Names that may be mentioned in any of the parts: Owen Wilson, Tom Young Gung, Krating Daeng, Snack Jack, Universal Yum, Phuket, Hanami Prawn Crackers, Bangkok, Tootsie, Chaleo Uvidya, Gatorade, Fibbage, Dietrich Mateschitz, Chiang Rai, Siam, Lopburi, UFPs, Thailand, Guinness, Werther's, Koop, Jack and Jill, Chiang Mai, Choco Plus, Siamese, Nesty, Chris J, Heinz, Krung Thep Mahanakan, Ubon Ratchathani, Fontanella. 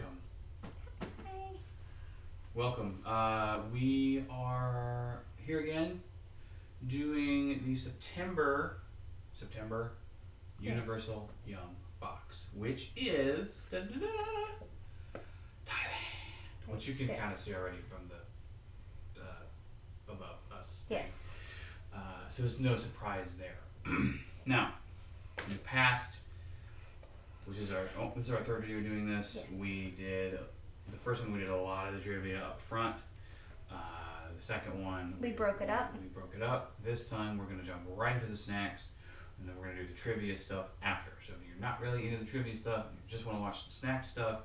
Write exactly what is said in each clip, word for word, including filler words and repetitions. welcome. Hi. Welcome. Uh, we are here again doing the September September yes. Universal Yum box, which is da, da, da, Thailand, which you can kind of see already from the uh, above us. Yes. Uh, so it's no surprise there. Now, in the past, which is our oh, this is our third video doing this. Yes. We did the first one. We did a lot of the trivia up front. Uh, the second one we, we broke it up. We broke it up. This time we're gonna jump right into the snacks, and then we're gonna do the trivia stuff after. So if you're not really into the trivia stuff, you just want to watch the snack stuff,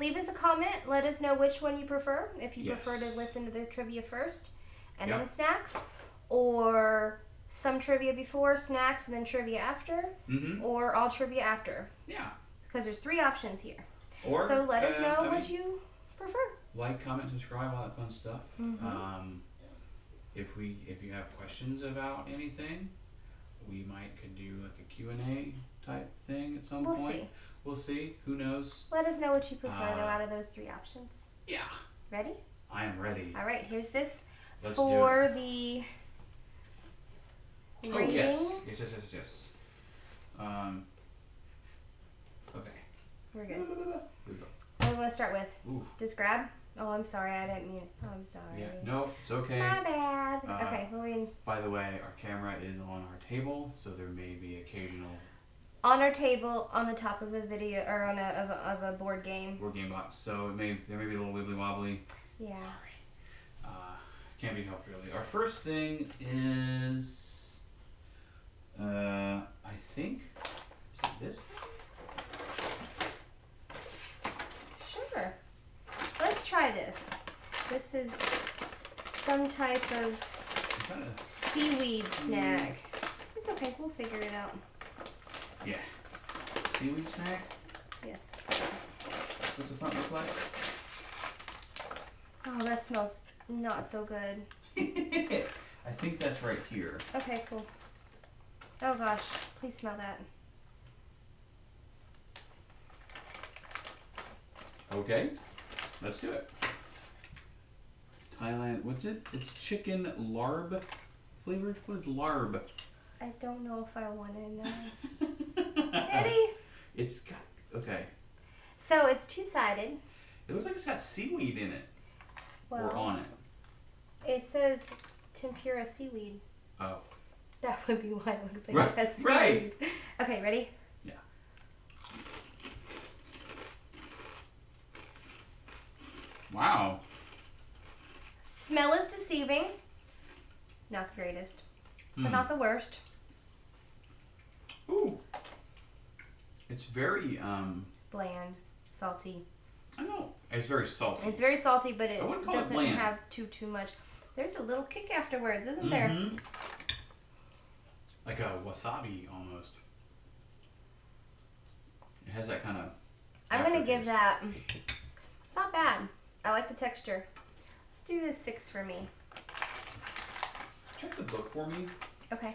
leave us a comment. Let us know which one you prefer. If you yes. prefer to listen to the trivia first and yep. then snacks, or some trivia before snacks and then trivia after, mm-hmm. or all trivia after. Yeah. Because there's three options here. Or, so let uh, us know I what mean, you prefer. Like, comment, subscribe, all that fun stuff. Mm-hmm. Um, if we if you have questions about anything, we might could do like a Q and A type thing at some we'll point. We'll see. We'll see. Who knows? Let us know what you prefer uh, though out of those three options. Yeah. Ready? I am ready. All right. Here's this Let's for the. Oh, yes. yes, yes, yes, yes. Um, okay. We're good. What do you want to start with? Ooh. Just grab? Oh, I'm sorry. I didn't mean it. Oh, I'm sorry. Yeah. No, it's okay. My bad. Uh, okay. Well, we... By the way, our camera is on our table, so there may be occasional... On our table, on the top of a video, or on a, of, a, of a board game. Board game box. So it may, there may be a little wibbly-wobbly. Yeah. Sorry. Uh, can't be helped, really. Our first thing is... Uh, I think, is it this? Sure. Let's try this. This is some type of seaweed mm. snack. It's okay, we'll figure it out. Yeah. Seaweed snack? Yes. What's the front look like? Oh, that smells not so good. I think that's right here. Okay, cool. Oh gosh, please smell that. Okay, let's do it. Thailand, what's it? It's chicken larb flavored? What is larb? I don't know if I want to know. Eddie? It's got, okay. So it's two-sided. It looks like it's got seaweed in it. Well, or on it. It says tempura seaweed. Oh. That would be why it looks like right, that's right. Okay, ready? Yeah. Wow. Smell is deceiving. Not the greatest, mm. but not the worst. Ooh. It's very um. bland, salty. I know. It's very salty. It's very salty, but it doesn't it have too too much. There's a little kick afterwards, isn't mm-hmm. there? Like a wasabi almost. It has that kind of... I'm going to give that... Not bad. I like the texture. Let's do a six for me. Check the book for me. Okay.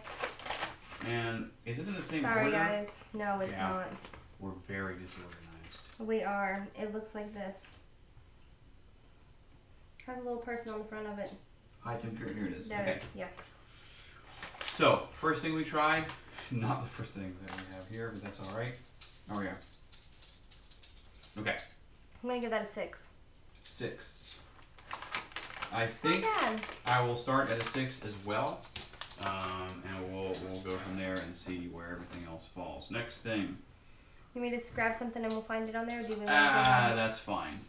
And is it in the same Sorry, order? Sorry, guys. No, it's yeah. not. We're very disorganized. We are. It looks like this. It has a little person on the front of it. High temperature. Here it is. That okay. is, yeah. So, first thing we tried, not the first thing that we have here, but that's all right. There we are. Okay. I'm going to give that a six. Six. I think I will start at a six as well, um, and we'll, we'll go from there and see where everything else falls. Next thing. You want me to grab something and we'll find it on there? Or do we ah, uh, that's fine.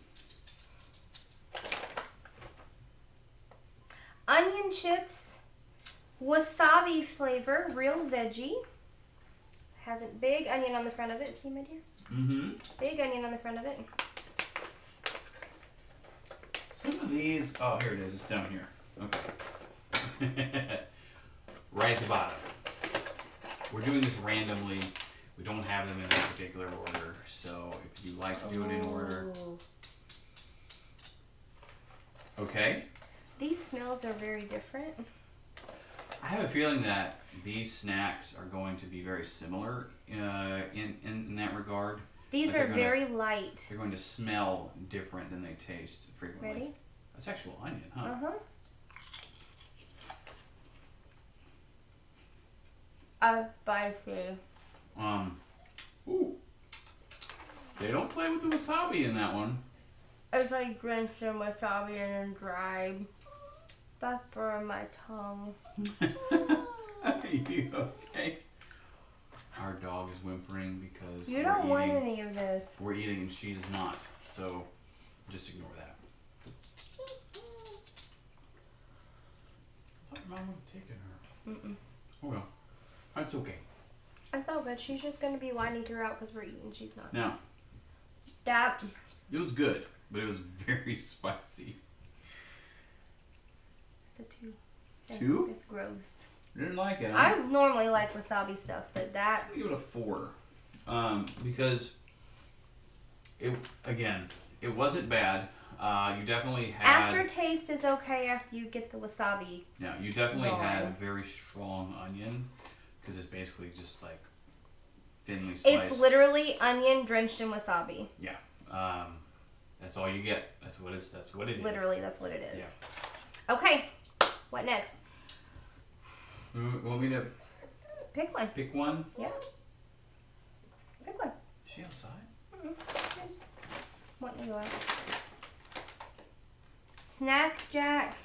Onion chips. Wasabi flavor, real veggie. Has a big onion on the front of it. See, my dear? Mm-hmm. Big onion on the front of it. Some of these... Oh, here it is. It's down here. Okay. Right at the bottom. We're doing this randomly. We don't have them in any particular order. So if you like to do Ooh. It in order... Okay. These smells are very different. I have a feeling that these snacks are going to be very similar uh, in, in in that regard, These like are very to, light. They're going to smell different than they taste frequently. Ready? That's actual onion, huh? Uh-huh. Uh, spicy. Um, ooh. They don't play with the wasabi in that one. It's like drenched in wasabi and dry pepper on my tongue. Are you okay? Our dog is whimpering because you don't want eating, any of this. We're eating and she's not, so just ignore that. I thought your mom would have taken her. Mm-mm. Oh well, that's okay. That's all good. She's just going to be whining throughout because we're eating. She's not. No. That. It was good, but it was very spicy. It's a two. That's, two? It's gross. You didn't like it. Huh? I normally like wasabi stuff, but that. I give it a four, um, because it again, it wasn't bad. Uh, you definitely had. Aftertaste is okay after you get the wasabi. Yeah, you definitely going. had a very strong onion, because it's basically just like thinly sliced. It's literally onion drenched in wasabi. Yeah, um, that's all you get. That's what it's. That's what it literally, is. Literally, that's what it is. Yeah. Okay, what next? Want me to pick one? Pick one? Yeah. Pick one. Is she outside? Mm-hmm. What do you like? Snack Jack.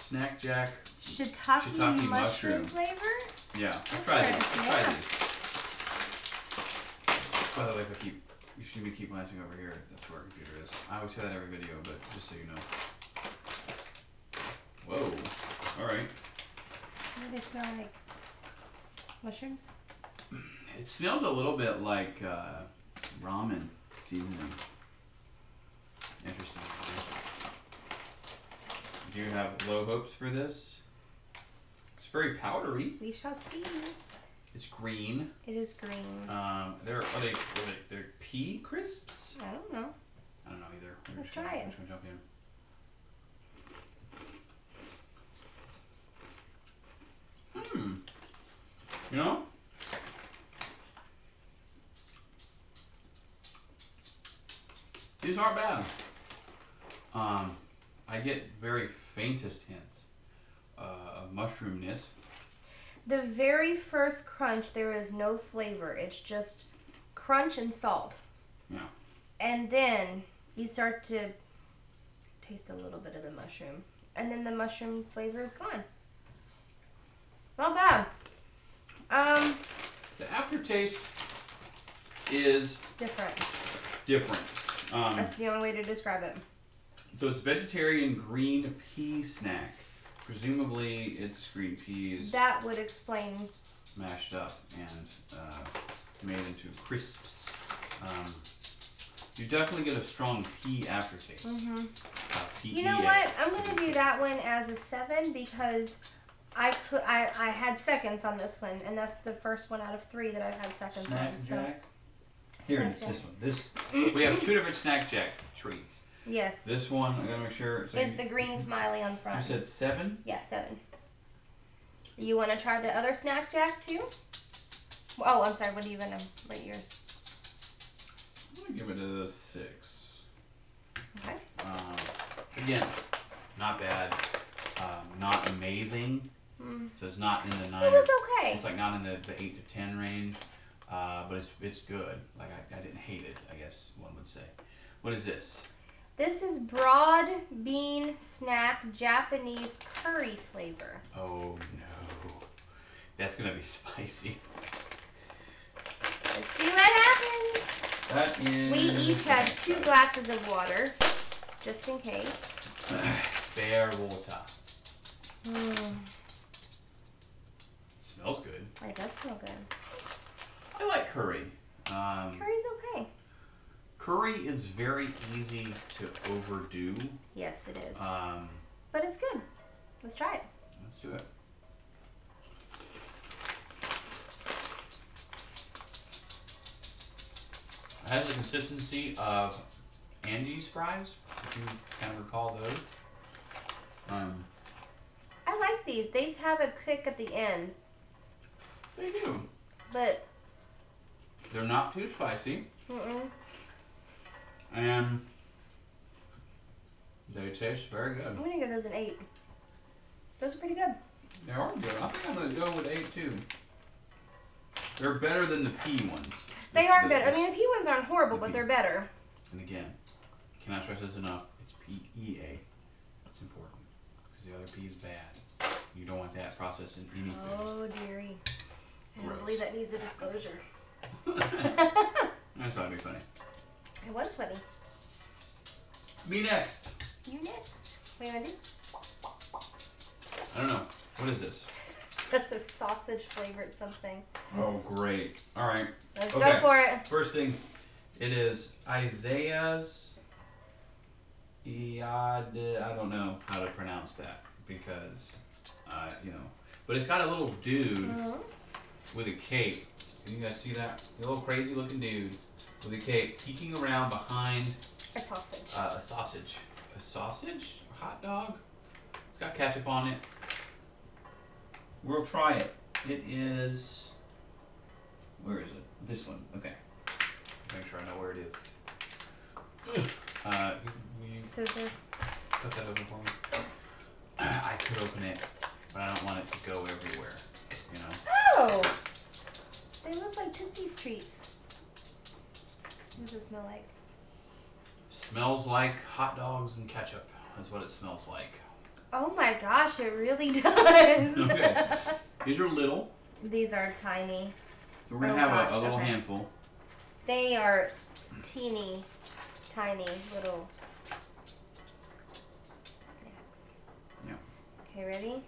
Snack Jack. Shiitake, shiitake mushroom, mushroom flavor? Yeah. I'll try this. I'll try this. By the way, if I keep, you should be keep glancing over here. That's where our computer is. I always say that every video, but just so you know. Whoa. All right. What do they smell like? Mushrooms? It smells a little bit like uh, ramen seasoning. Interesting. Do you have low hopes for this? It's very powdery. We shall see. It's green. It is green. Um, they're, are they, are they, they're pea crisps? I don't know. I don't know either. We're Let's try gonna, it. I'm just gonna jump in. Hmm. You know? These aren't bad. Um, I get very faintest hints uh, of mushroomness. The very first crunch, there is no flavor. It's just crunch and salt. Yeah. And then you start to taste a little bit of the mushroom. And then the mushroom flavor is gone. Not bad. Um, the aftertaste is different. Different. Um, That's the only way to describe it. So it's vegetarian green pea snack. Presumably it's green peas. That would explain. Mashed up and uh, made into crisps. Um, you definitely get a strong pea aftertaste. Mm-hmm. Uh, you know what? I'm going to do that one as a seven because. I, could, I I had seconds on this one, and that's the first one out of three that I've had seconds snack on. Snack Jack? Here, snack this jack. one. This We have two different Snack Jack treats. Yes. This one, I gotta make sure. So is the green smiley on front. You said seven? Yeah, seven. You wanna try the other Snack Jack too? Oh, I'm sorry, what are you gonna rate yours? I'm gonna give it a six. Okay. Um, again, not bad, um, not amazing. Mm. So it's not in the nine. It was okay. It's like not in the, the eight to ten range, uh, but it's it's good. Like I, I didn't hate it, I guess one would say. What is this? This is broad bean snap Japanese curry flavor. Oh no, that's gonna be spicy. Let's see what happens. That is. We each have two glasses of water, just in case. Spare water. Mm. Smells good. It does smell good. I like curry. Um, Curry's okay. Curry is very easy to overdo. Yes, it is. Um, but it's good. Let's try it. Let's do it. It has the consistency of Andes fries, if you kind of recall those. Um, I like these. They have a kick at the end. They do. But They're not too spicy. Mm-mm. And they taste very good. I'm gonna give those an eight. Those are pretty good. They are good. I think I'm gonna go with eight too. They're better than the pea ones. They are the, better. I mean, the pea ones aren't horrible, the but pea. They're better. And again, cannot stress this enough. It's P E A. That's important because the other pea is bad. You don't want that process in anything. Oh dearie. Gross. I don't believe that needs a disclosure. I thought it'd be funny. It was funny. Me next. You next. What do you want to do? I don't know. What is this? That's a sausage flavored something. Oh, great. All right. Let's okay. go for it. First thing, it is Isaiah's. I don't know how to pronounce that because, uh, you know. But it's got a little dude mm-hmm. with a cape. Can you guys see that? The little crazy looking dude with a cape peeking around behind a sausage. Uh, a sausage. A sausage? A hot dog? It's got ketchup on it. We'll try it. It is... Where is it? This one. Okay. Make sure I know where it is. Uh, will you Scissor. Cut that open for me? Thanks. I could open it, but I don't want it to go everywhere. You know? Oh! They look like Tootsie's Treats. What does it smell like? Smells like hot dogs and ketchup. That's what it smells like. Oh my gosh, it really does. Okay. These are little. These are tiny. So we're going to oh have gosh, a, a little okay. handful. They are teeny, tiny little snacks. Yeah. Okay, ready?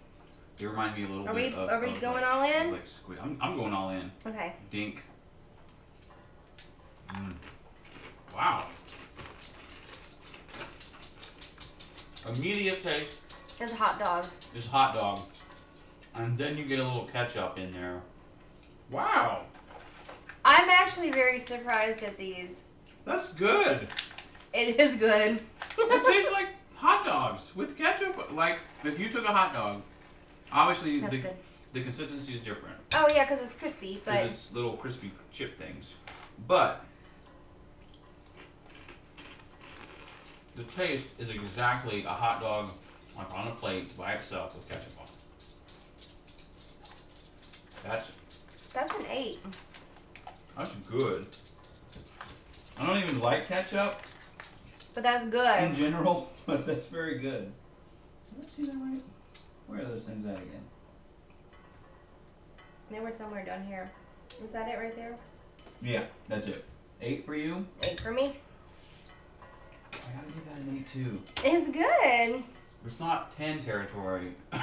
They remind me a little are bit we, of... Are we of going like, all in? Like squid. I'm, I'm going all in. Okay. Dink. Mm. Wow. Immediate taste. It's a hot dog. It's a hot dog. And then you get a little ketchup in there. Wow. I'm actually very surprised at these. That's good. It is good. It tastes like hot dogs with ketchup. Like, if you took a hot dog, obviously That's the, good. the consistency is different. Oh, yeah, because it's crispy. Because it's little crispy chip things. But the taste is exactly a hot dog like on a plate by itself with ketchup on it. That's That's an eight. That's good. I don't even like ketchup. But that's good. In general, but that's very good. Did I see that right? Where are those things at again? They were somewhere down here. Is that it right there? Yeah, that's it. Eight for you. Eight for me. I gotta give that an eight too. It's good. It's not ten territory. All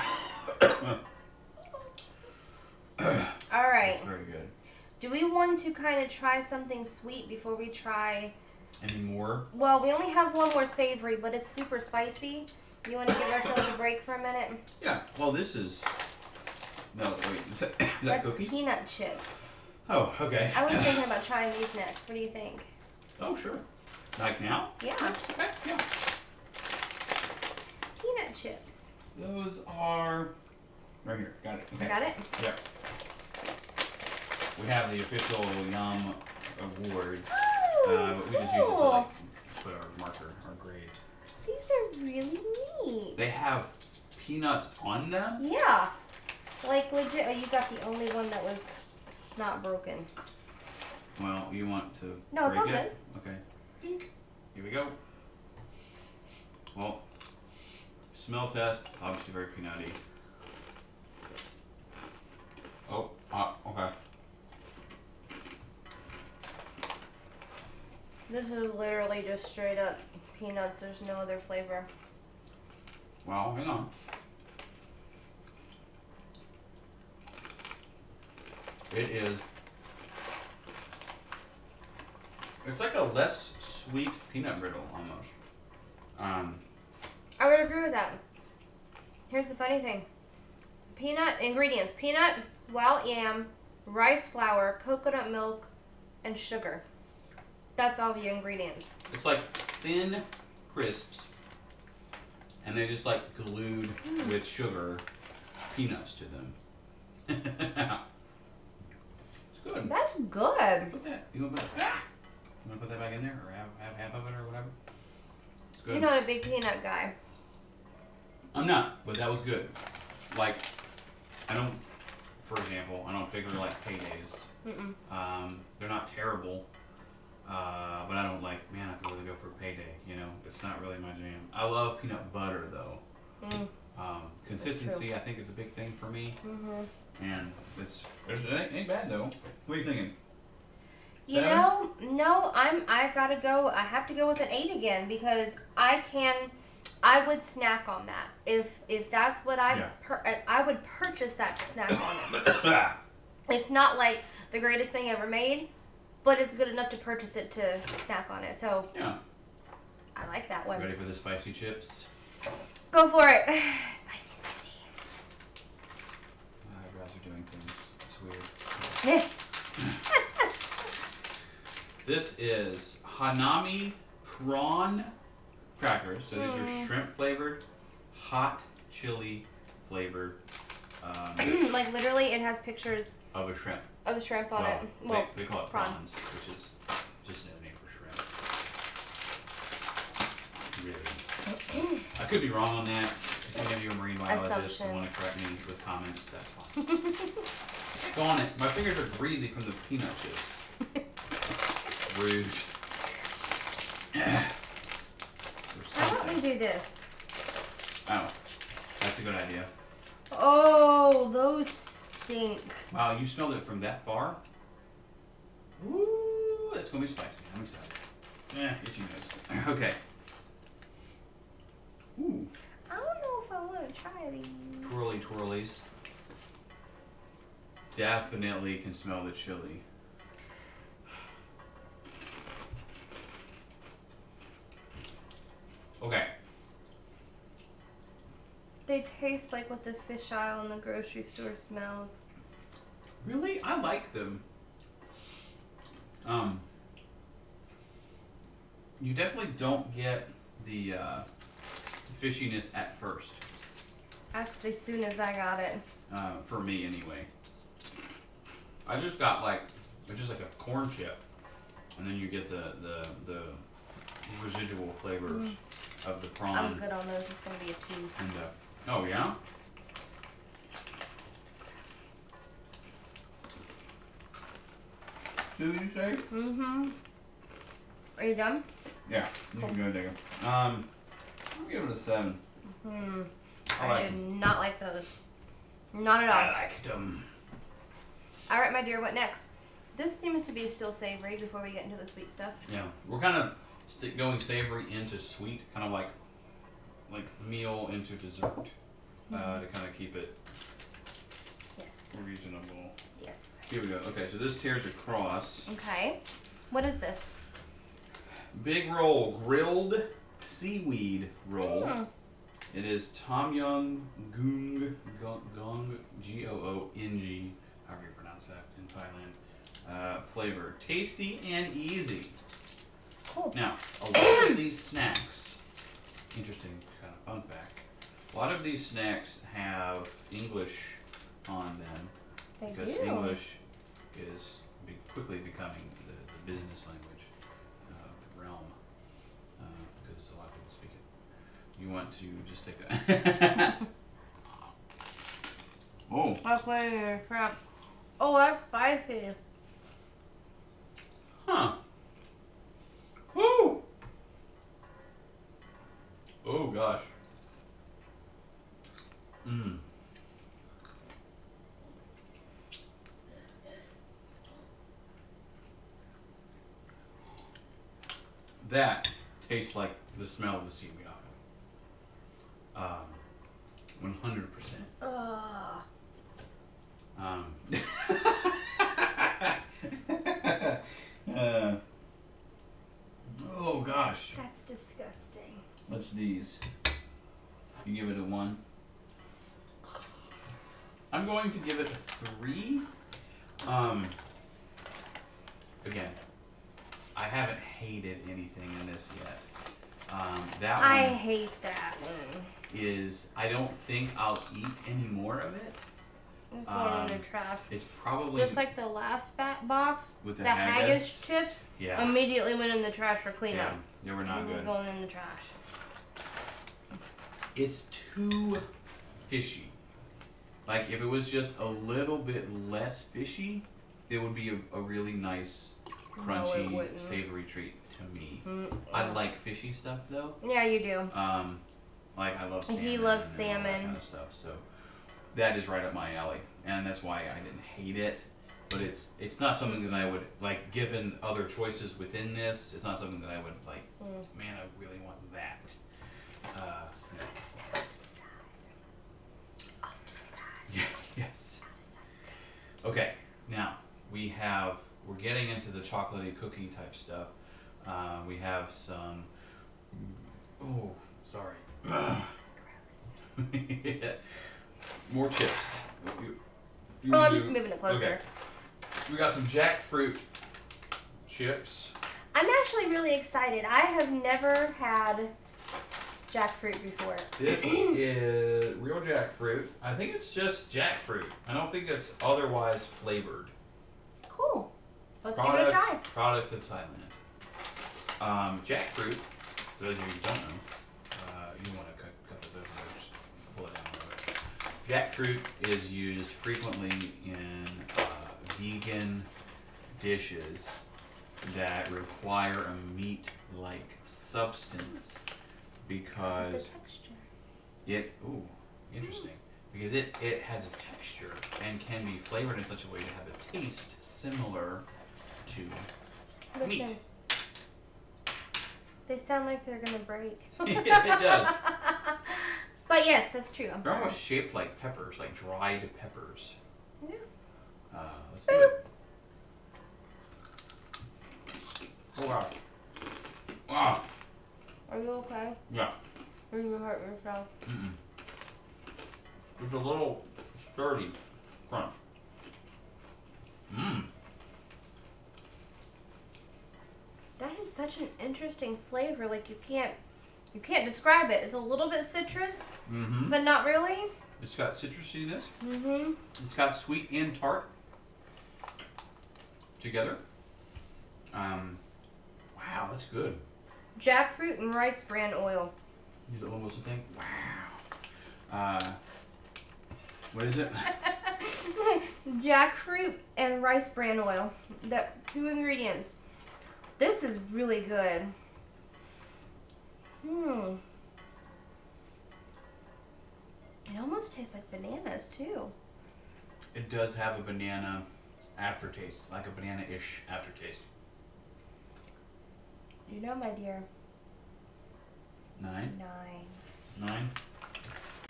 right. It's very good. Do we want to kind of try something sweet before we try? Any more? Well, we only have one more savory, but it's super spicy. You want to give ourselves a break for a minute? Yeah. Well, this is. No, wait. Is that, is that That's cookies? Peanut chips. Oh, okay. I was thinking about trying these next. What do you think? Oh, sure. Like now? Yeah. Okay, yeah. Peanut chips. Those are right here. Got it. Okay. Got it? Yeah. We have the official Yum Awards. Oh, uh, but cool. We just use it to like, put our marker, our grade. These are really neat. They have peanuts on them? Yeah. Like legit. Oh, you got the only one that was not broken. Well, you want to. No, it's all good. Okay. Here we go. Well, smell test, obviously very peanutty. Oh, ah, okay. This is literally just straight up peanuts. There's no other flavor. Well, hang on. It is. It's like a less sweet peanut brittle, almost. Um, I would agree with that. Here's the funny thing. Peanut ingredients. Peanut, wild yam, rice flour, coconut milk, and sugar. That's all the ingredients. It's like thin crisps, and they just like glued mm. with sugar peanuts to them. It's Good. That's good. Put that. You want to put that? Ah! You want to put that back in there, or have, have half of it, or whatever? It's good. You're not a big peanut guy. I'm not, but that was good. Like, I don't. For example, I don't particularly like paydays. Mm-mm. Um, they're not terrible, uh, but I don't like. Man, I could really go for a payday. You know, it's not really my jam. I love peanut butter though. Mm. Um, consistency, I think, is a big thing for me. Mm-hmm. And it's it ain't, ain't bad though. What are you thinking? You Seven? know, no, I'm. I gotta go. I have to go with an eight again because I can. I would snack on that if if that's what I yeah. per, I would purchase that to snack on. It. It's not like the greatest thing ever made, but it's good enough to purchase it to snack on it. So yeah, I like that one. Ready for the spicy chips? Go for it. Spicy, spicy. My eyebrows are doing things. It's weird. This is Hanami Prawn Crackers. So these are shrimp flavored, hot chili flavored. Um, like literally, it has pictures of a shrimp. Of the shrimp on well, it. Well, we call it prawn. prawns, which is just another name for shrimp. Really, I could be wrong on that. If any of you are marine biologists and want to correct me with comments, that's fine. Go on it. My fingers are greasy from the peanut chips. Rude. We do this. Oh, that's a good idea. Oh, those stink. Wow, you smelled it from that far? Ooh, that's gonna be spicy. I'm excited. Eh, itchy nose. Okay. Ooh. I don't know if I want to try these. Twirly twirlies. Definitely can smell the chili. Okay. They taste like what the fish aisle in the grocery store smells. Really? I like them. Um, you definitely don't get the uh, fishiness at first. That's as soon as I got it. Uh, for me, anyway. I just got like, just like a corn chip, and then you get the the the residual flavors. Mm. Of the prawn. I'm good on those. It's going to be a two. And, uh, oh, yeah? What did you say? Mm-hmm. Are you done? Yeah. You cool. can go dig them. Um, I'll give it a seven. Mm-hmm. I, I like did them. not like those. Not at all. I liked them. All right, my dear, what next? This seems to be still savory before we get into the sweet stuff. Yeah. We're kind of... Stick going savory into sweet, kind of like like meal into dessert, mm-hmm. uh, to kind of keep it yes. reasonable. Yes. Here we go. Okay, so this tears across. Okay. What is this? Big roll, grilled seaweed roll. Mm. It is Tom Young Gung, Gung, G O O N G, however you pronounce that in Thailand, uh, flavor. Tasty and easy. Cool. Now, a lot of these snacks, interesting kind of fun fact, a lot of these snacks have English on them. They because do. English is be quickly becoming the, the business language uh, of the realm, uh, because a lot of people speak it. You want to just take that. Oh. That's way crap. Oh, that's spicy. Huh. Woo! Oh gosh. Mmm. That tastes like the smell of the seaweed alcohol. Um, one hundred percent. Ugh. Um. uh. Oh gosh. That's disgusting. What's these? You give it a one. I'm going to give it a three. Um. Again, I haven't hated anything in this yet. Um, that one. I hate that one. Is I don't think I'll eat any more of it. It's going um, in the trash. It's probably just like the last bat box with the, the haggis. haggis chips. Yeah. Immediately went in the trash for cleanup. Yeah, they were not they were good. Going in the trash. It's too fishy. Like if it was just a little bit less fishy, it would be a, a really nice, crunchy, no, savory treat to me. Mm-mm. I like fishy stuff though. Yeah, you do. Um, like I love salmon. He loves and salmon. All that kind of stuff. So that is right up my alley, and that's why I didn't hate it. But it's it's not something that I would like. Given other choices within this, it's not something that I would like. Mm. Man, I really want that. Uh, no. Yeah, yes. Okay, now we have, we're getting into the chocolatey cookie type stuff. Uh, we have some, oh, sorry. Gross. Yeah. More chips. You, you, oh, I'm you. just moving it closer. Okay. We got some jackfruit chips. I'm actually really excited. I have never had jackfruit before. This is real jackfruit. I think it's just jackfruit. I don't think it's otherwise flavored. Cool. Let's give it a try. Product of Thailand. Um, jackfruit, for those of you who don't know, uh, you want to cut, cut this over there, just pull it down a little bit. Jackfruit is used frequently in uh, vegan dishes that require a meat-like substance. Because of the texture. It, ooh, interesting. Mm. Because it, it has a texture and can be flavored in such a way to have a taste similar to Listen, meat. They sound like they're gonna break. Yeah, it does. But yes, that's true. I'm they're sorry. almost shaped like peppers, like dried peppers. Yeah. Uh, let's do it. Oh wow. Wow. Are you okay? Yeah. Or you hurt yourself? Mm-mm. It's a little sturdy crunch. Mmm. That is such an interesting flavor. Like you can't, you can't describe it. It's a little bit citrus, mm-hmm. but not really. It's got citrusiness. Mm-hmm. It's got sweet and tart together. Um. Wow, that's good. Jackfruit and rice bran oil. You almost think, wow. Uh, what is it? Jackfruit and rice bran oil. That two ingredients. This is really good. Hmm. It almost tastes like bananas too. It does have a banana aftertaste, like a banana-ish aftertaste. You know, my dear. Nine? Nine. Nine?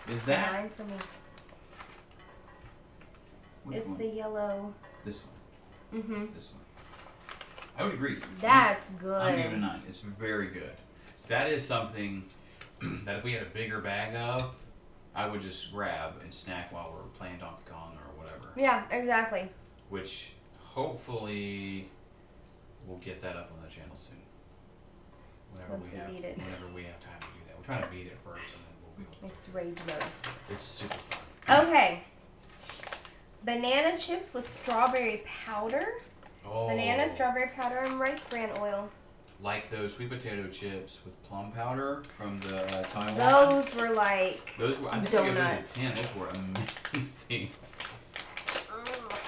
Is that? Nine for me. Which it's one? The yellow. This one. Mm-hmm. It's this one. I would agree. That's I'm, good. I'm giving a nine. It's very good. That is something that if we had a bigger bag of, I would just grab and snack while we're playing Donkey Kong or whatever. Yeah, exactly. Which hopefully we'll get that up on the channel soon. Whenever Once we, we have, beat it. Whenever we have time to do that. We're trying to beat it first and then we'll be able to. It's rage mode. It's super fun. Okay. Banana chips with strawberry powder. Oh. Banana, strawberry powder, and rice bran oil. Like those sweet potato chips with plum powder from the uh, Taiwan. Those were like those were, I think donuts. Man, those were amazing.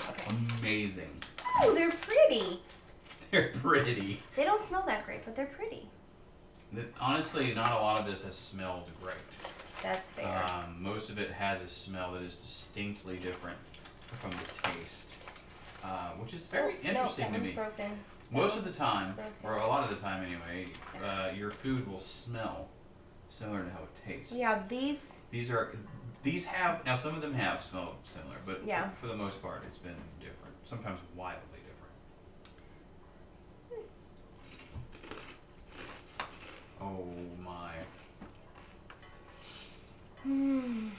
Okay. Amazing. Oh, they're pretty. They're pretty. They don't smell that great, but they're pretty. Honestly, not a lot of this has smelled great. That's fair. Um, most of it has a smell that is distinctly different from the taste, uh, which is very oh, interesting no, that to one's me. Broken. Most that of the time, broken. or a lot of the time anyway, uh, your food will smell similar to how it tastes. Yeah, these. These are these have now some of them have smelled similar, but yeah. for, for the most part, it's been different. Sometimes wildly different. Oh my. Mm.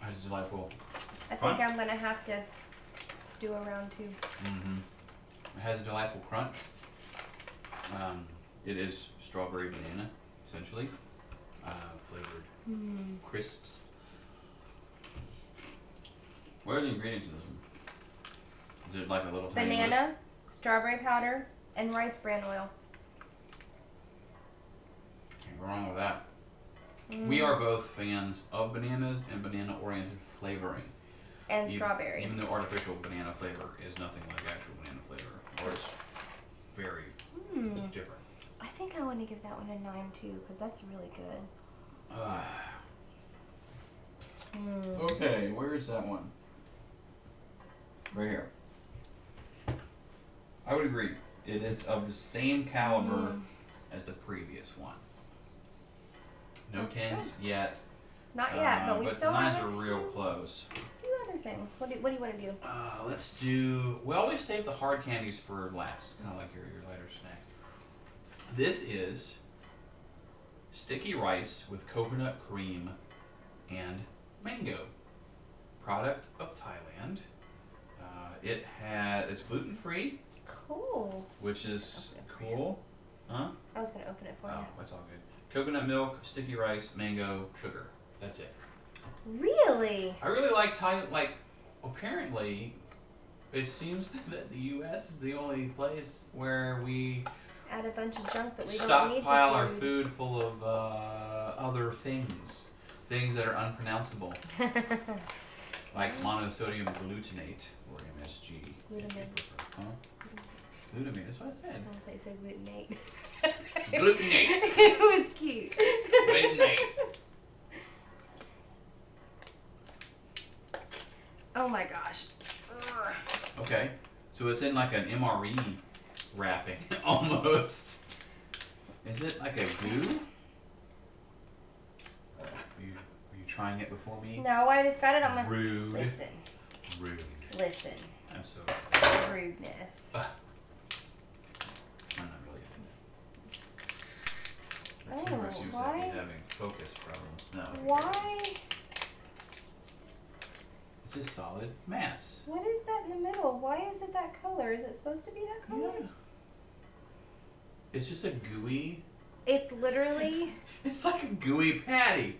That is delightful. I crunch. think I'm going to have to do a round two. Mm-hmm. It has a delightful crunch. Um, it is strawberry banana, essentially. Uh, flavored mm. crisps. What are the ingredients in this one? Is it like a little tiny banana, list? Strawberry powder, and rice bran oil. Can't go wrong with that. Mm. We are both fans of bananas and banana-oriented flavoring. And even, strawberry. Even though artificial banana flavor is nothing like actual banana flavor. Or it's very mm. different. I think I want to give that one a nine too, because that's really good. Uh, mm. Okay, where is that one? Right here. I would agree. It is of the same caliber mm. as the previous one. No that's tens good. Yet. Not uh, yet, but we but still have. But the nines are real close. Things. What do, what do you want to do? Uh, let's do... Well, we saved the hard candies for last. Kind of like your, your lighter snack. This is sticky rice with coconut cream and mango. Product of Thailand. Uh, it had... It's gluten-free. Cool. Which is cool. Huh? I was going to open it for oh, you. Oh, that's all good. Coconut milk, sticky rice, mango, sugar. That's it. Really? I really like Thai. Like, apparently, it seems that the U S is the only place where we add a bunch of junk that we don't need to stockpile our food full of uh, other things, things that are unpronounceable, like monosodium glutamate or M S G. Glutamate. Huh? Glutamate. That's what I said. I thought you said glutamate. Glutamate. It was cute. Glutamate. Oh my gosh. Ugh. Okay. So it's in like an M R E wrapping, almost. Is it like a goo? Were you, were you trying it before me? No, I just got it on my... Rude. Listen. Rude. Listen. I'm so... Rudeness. Uh, I'm not really offended. Oh, why? That we're having focus problems. No. Why? Is solid mass. What is that in the middle? Why is it that color? Is it supposed to be that color? Yeah. It's just a gooey... It's literally... It's like a gooey patty.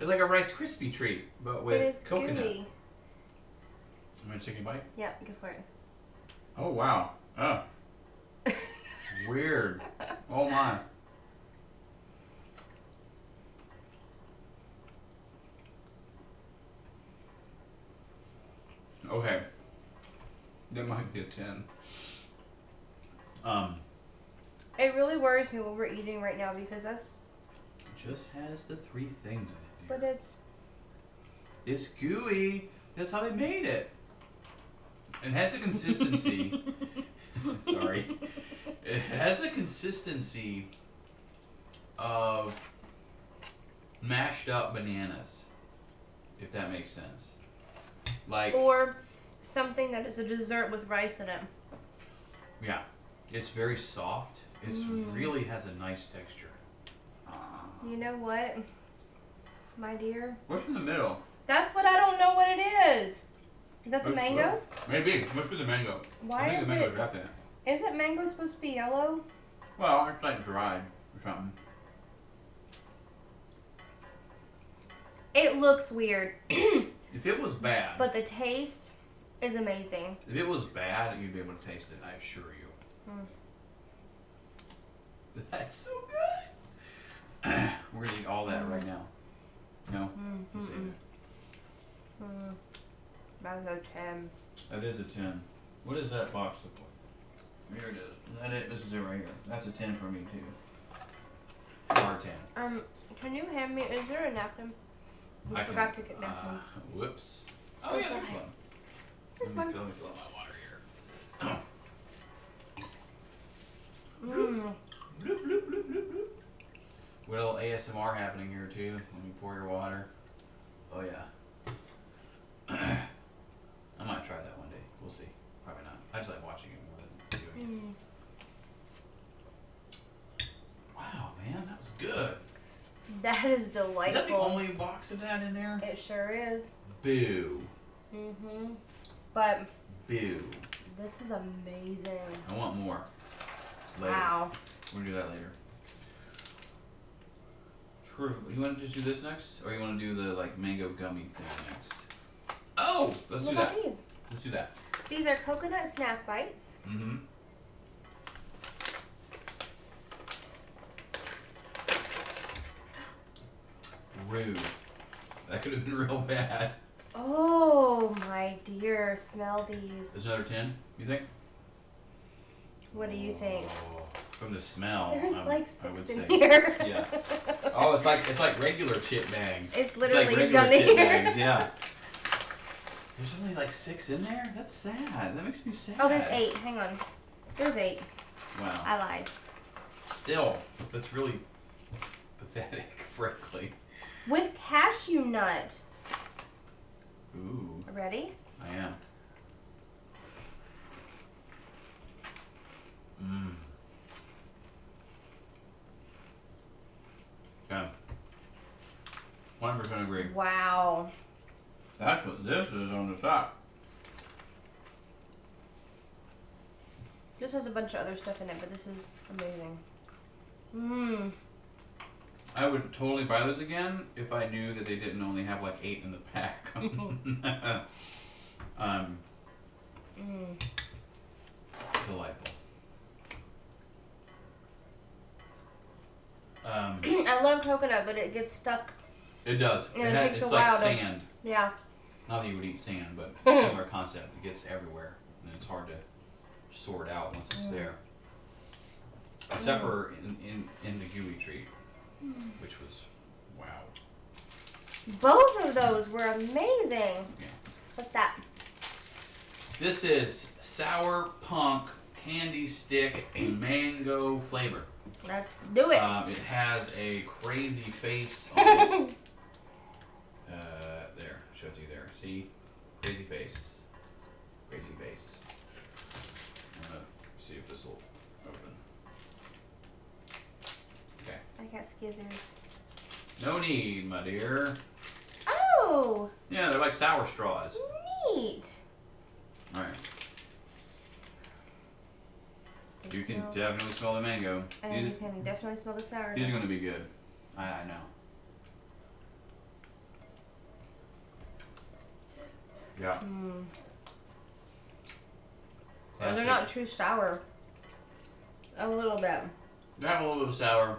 It's like a Rice Krispie treat, but with but it's coconut. Gooey. You want to take a bite? Yeah, go for it. Oh, wow. Oh. Weird. Oh, my. Okay, that might be a ten. Um, it really worries me what we're eating right now because that's... It just has the three things in it. Dear. But it's... It's gooey. That's how they made it. It has a consistency. Sorry. It has the consistency of mashed up bananas, if that makes sense. Like, or something that is a dessert with rice in it. Yeah. It's very soft. It mm. really has a nice texture. You know what, my dear? What's in the middle? That's what I don't know what it is. Is that the That's mango? What? Maybe. What's with the mango? Why I think is the mango's it, wrapped in it? Isn't mango supposed to be yellow? Well, it's like dried or something. It looks weird. If it was bad... But the taste is amazing. If it was bad, you'd be able to taste it, I assure you. Mm. That's so good! We're going to eat all that mm. right now. No? Mm. You mm -mm. save it. Mm. That's a ten. That is a ten. What does that box look like? Here it is. That is. This is it right here. That's a ten for me, too. Or ten. Um, can you hand me... Is there a napkin? We I forgot can, to get napkins. Uh, whoops. Oh, yeah, that's fun. Let me fill, fill my water here. mm. bloop, bloop, bloop, bloop, bloop. Well, A S M R happening here, too. Let me pour your water. Oh, yeah. I might try that one day. We'll see. Probably not. I just like watching it more than doing mm. it. Wow, man. That was good. That is delightful. Is that the only box of that in there? It sure is. Boo. Mm-hmm. But... Boo. This is amazing. I want more. Later. Wow. We're going to do that later. True. You want to just do this next? Or you want to do the, like, mango gummy thing next? Oh, let's what do that. These? Let's do that. These are coconut snack bites. Mm-hmm. Rude. That could have been real bad. Oh my dear! Smell these. There's another ten. You think? What do you think? Oh, from the smell, there's I'm, like six I would in say. Here. Yeah. Oh, it's like it's like regular chip bags. It's literally it's like regular chip here. Bags. Yeah. There's only like six in there? That's sad. That makes me sad. Oh, there's eight. Hang on. There's eight. Wow. I lied. Still, that's really pathetic, frankly. With cashew nut. Ooh. Ready? I am. Mmm. Okay. one hundred percent agree. Wow. That's what this is on the top. This has a bunch of other stuff in it, but this is amazing. Mmm. I would totally buy those again if I knew that they didn't only have like eight in the pack. um, mm. Delightful. Um, I love coconut, but it gets stuck. It does. It, it takes it's a like while sand. To, yeah. Not that you would eat sand, but similar concept. It gets everywhere, and it's hard to sort out once it's mm. there. Except mm. for in, in, in the gooey treat, mm. which was wow. Both of those were amazing. Yeah. What's that? This is sour punk candy stick, a mango flavor. Let's do it. Um, it has a crazy face on it. uh, there, shows you there. See? Crazy face. Crazy face. I'm going to see if this will open. Okay. I got skizzers. No need, my dear. Oh! Yeah, they're like sour straws. Neat. All right. You can smell. Definitely smell the mango. And these, you can definitely smell the sour. These are going to be good. I, I know. Yeah. Mm. Well, they're not too sour. A little bit. They have a little bit of sour.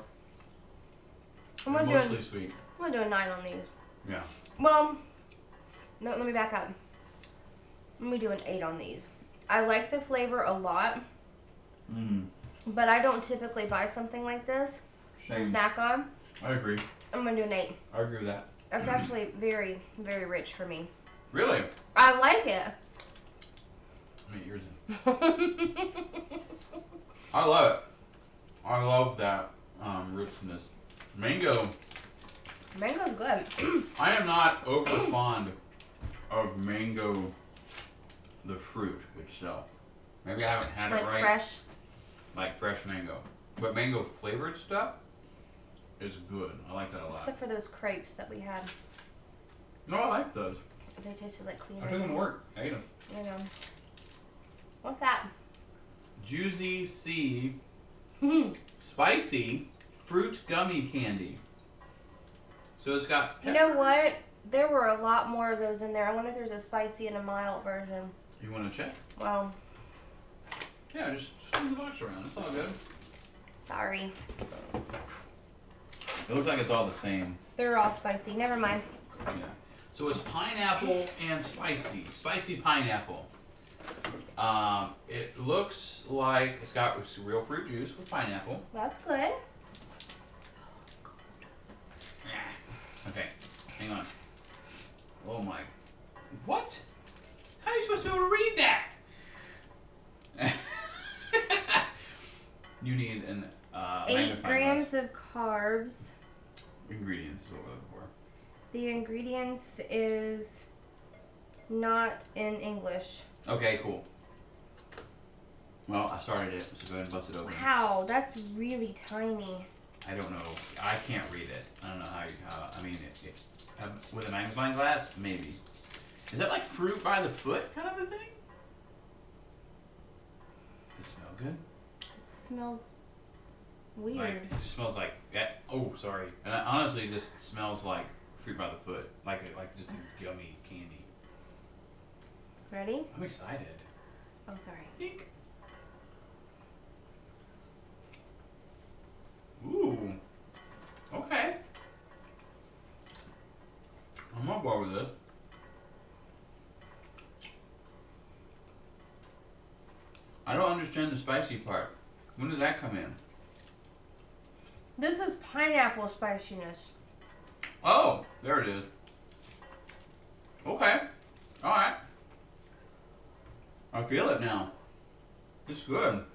I'm gonna mostly doing, sweet. I'm going to do a nine on these. Yeah. Well, no, let me back up. Let me do an eight on these. I like the flavor a lot. Mm. But I don't typically buy something like this Shame. To snack on. I agree. I'm going to do an eight. I agree with that. That's mm-hmm. actually very, very rich for me. Really? I like it. I mean, yours is. I love it. I love that um, richness. Mango. Mango's good. I am not over fond of mango, the fruit itself. Maybe I haven't had like it right. Like fresh. Like fresh mango. But mango flavored stuff is good. I like that a lot. Except for those crepes that we had. No, I like those. They tasted like clean. I took them to work. I ate them. I know. What's that? Juicy C. Spicy fruit gummy candy. So it's got peppers. You know what? There were a lot more of those in there. I wonder if there's a spicy and a mild version. You want to check? Well. Yeah, just swing the box around. It's all good. Sorry. It looks like it's all the same. They're all spicy. Never mind. Yeah. So it's pineapple and spicy. Spicy pineapple. Um, it looks like it's got real fruit juice with pineapple. That's good. Okay. Hang on. Oh my. What? How are you supposed to be able to read that? You need an uh, eight grams of carbs. Ingredients is what we're looking for. The ingredients is not in English. Okay, cool. Well, I started it, so go ahead and bust it open. Wow, that's really tiny. I don't know. I can't read it. I don't know how you. How, I mean, it, it, uh, with a magnifying glass, maybe. Is that like fruit by the foot kind of a thing? Does it smell good? Smells weird. Like, it just smells like that. Oh, sorry. And I, honestly, it just smells like fruit by the foot, like like just gummy candy. Ready? I'm excited. Oh, sorry. Eek. Ooh. Okay. I'm on board with it. I don't understand the spicy part. When did that come in? This is pineapple spiciness. Oh, there it is. Okay. All right. I feel it now. It's good.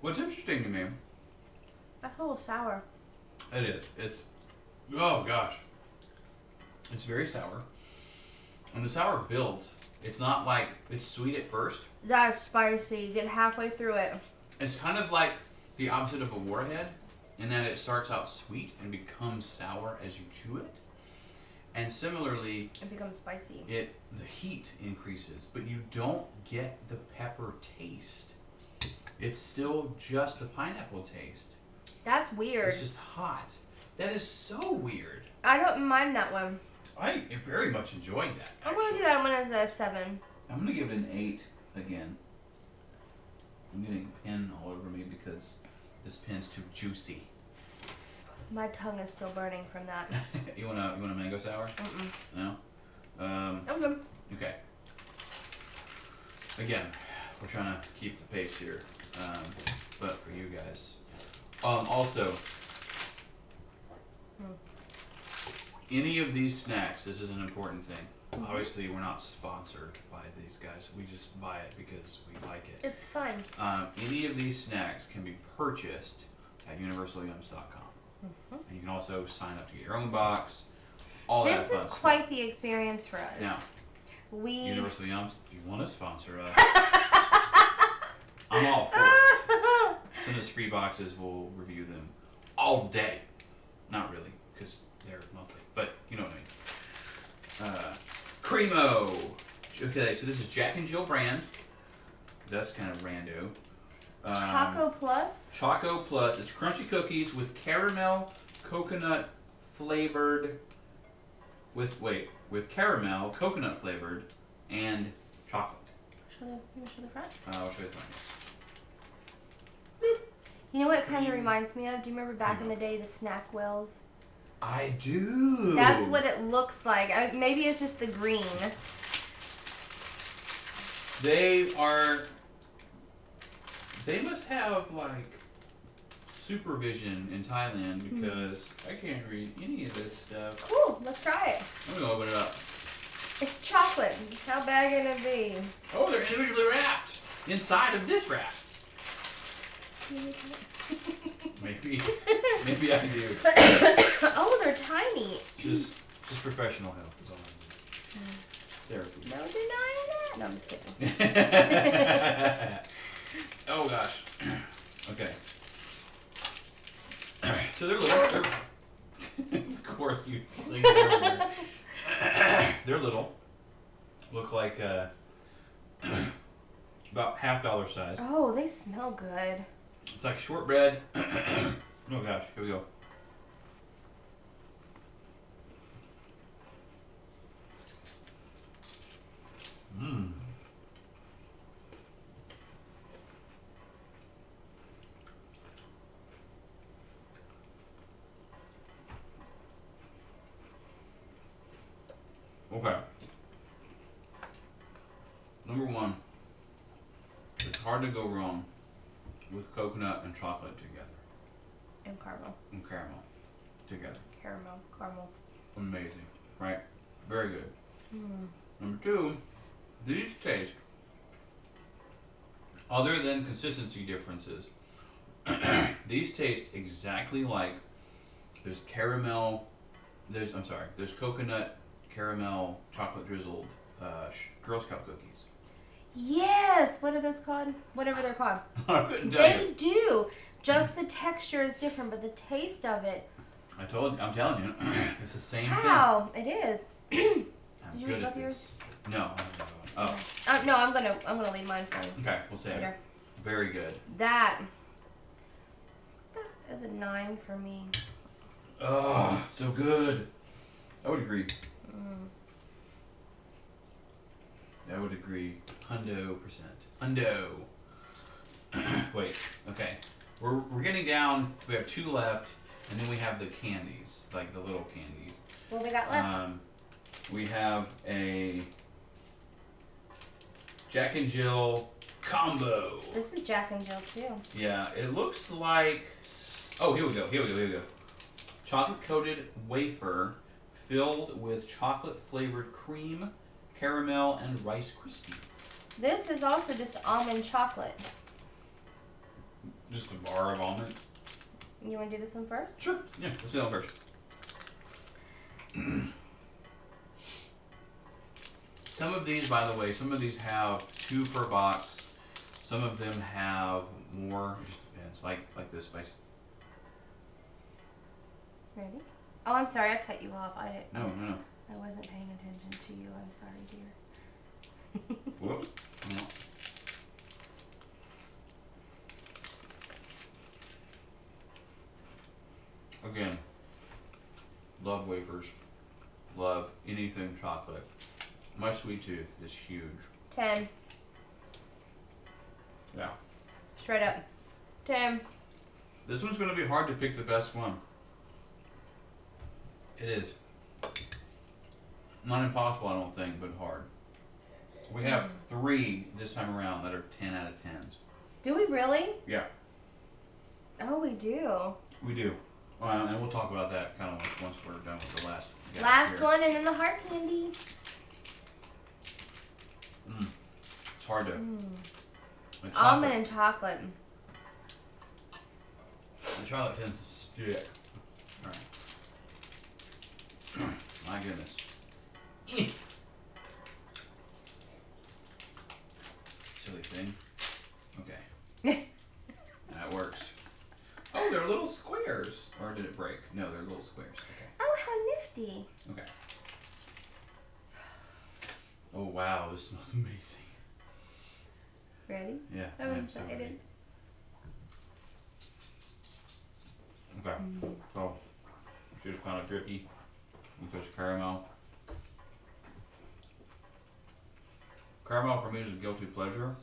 What's interesting to me? That's a little sour. It is. It's, oh gosh. It's very sour. And the sour builds. It's not like it's sweet at first. That's spicy. You get halfway through it. It's kind of like the opposite of a warhead, in that it starts out sweet and becomes sour as you chew it. And similarly, it becomes spicy. It the heat increases, but you don't get the pepper taste. It's still just the pineapple taste. That's weird. It's just hot. That is so weird. I don't mind that one. I very much enjoyed that. Actually. I'm gonna do that one as a seven. I'm gonna give it an eight again. I'm getting pin all over me because this pin's too juicy. My tongue is still burning from that. You want a you want a mango sour? Mm-mm. No. Um, I'm good. Okay. Again, we're trying to keep the pace here, um, but for you guys. Um, also, mm. any of these snacks, this is an important thing. Mm-hmm. Obviously, we're not sponsored by these guys. We just buy it because we like it. It's fun. Um, any of these snacks can be purchased at universal yums dot com. Mm-hmm. And you can also sign up to get your own box. All this that is quite stuff. The experience for us. Now, we Universal Yums, if you want to sponsor us, I'm all for it. Send us free boxes. We'll review them all day. Not really, because they're monthly, but you know what I mean. Uh, Cremo. Okay, so this is Jack and Jill brand. That's kind of rando. Um, Choco Plus. Choco Plus. It's crunchy cookies with caramel, coconut flavored, with, wait, with caramel, coconut flavored, and chocolate. Show the, you want to show the front? Uh, I'll show you the front. You know what it kind of reminds me of? Do you remember back in the day, the snack wheels? I do. That's what it looks like. I, maybe it's just the green. They are... They must have, like, supervision in Thailand because mm. I can't read any of this stuff. Cool, let's try it. I'm going to open it up. It's chocolate. How bad can it be? Oh, they're individually wrapped inside of this wrap. maybe. Maybe I do. Oh, they're tiny. Just just professional help is all I need. Therapy. No denying that. No, I'm just kidding. Oh gosh. Okay. So they're little. They're, of course, you. They're little. Look like uh, about half dollar size. Oh, they smell good. It's like shortbread. Oh gosh, here we go. Mmm. Okay. Number one, it's hard to go wrong with coconut and chocolate together. And caramel. And caramel together. Caramel, caramel. Amazing, right? Very good. Mm. Number two, these taste, other than consistency differences, these taste exactly like there's caramel, there's, I'm sorry, there's coconut, caramel, chocolate drizzled uh, Girl Scout cookies. Yes! What are those called? Whatever they're called. They you. do. Just the texture is different, but the taste of it. I told you. I'm telling you. It's the same How? thing. Wow, it is. Did you read both yours? No. I oh. Uh, no, I'm going to I'm gonna leave mine for you. Okay, we'll save later. It. Very good. That, that is a nine for me. Oh, so good. I would agree. Mm. I would agree. Hundo percent. Hundo. Wait. Okay. We're we're getting down. We have two left, and then we have the candies, like the little candies. What we got left? Um, we have a Jack and Jill combo. This is Jack and Jill too. Yeah. It looks like. Oh, here we go. Here we go. Here we go. Chocolate coated wafer filled with chocolate flavored cream, caramel, and Rice Krispie. This is also just almond chocolate. Just a bar of almond. You want to do this one first? Sure. Yeah, let's do that one first. Some of these, by the way, some of these have two per box. Some of them have more. It just depends. Like, like this spice. Ready? Oh, I'm sorry. I cut you off. I didn't. No, no, no. I wasn't paying attention to you. I'm sorry, dear. Whoop. No. Again, love wafers. Love anything chocolate. My sweet tooth is huge. Ten. Yeah. Straight up. Ten. This one's going to be hard to pick the best one. It is. Not impossible, I don't think, but hard. We have three this time around that are ten out of tens. Do we really? Yeah. Oh, we do. We do. Um, and we'll talk about that kind of once we're done with the last. Last one, and then the hard candy. Mm. It's hard to. Mm. Like almond and chocolate. The chocolate tends to stick. All right. My goodness. Silly thing. Okay. That works. Oh, they're little squares. Or did it break? No, they're little squares. Okay. Oh, how nifty. Okay. Oh, wow. This smells amazing. Ready? Yeah. I'm excited. So okay. Mm. So, it's just kind of drippy. Because caramel. Caramel for me is a guilty pleasure,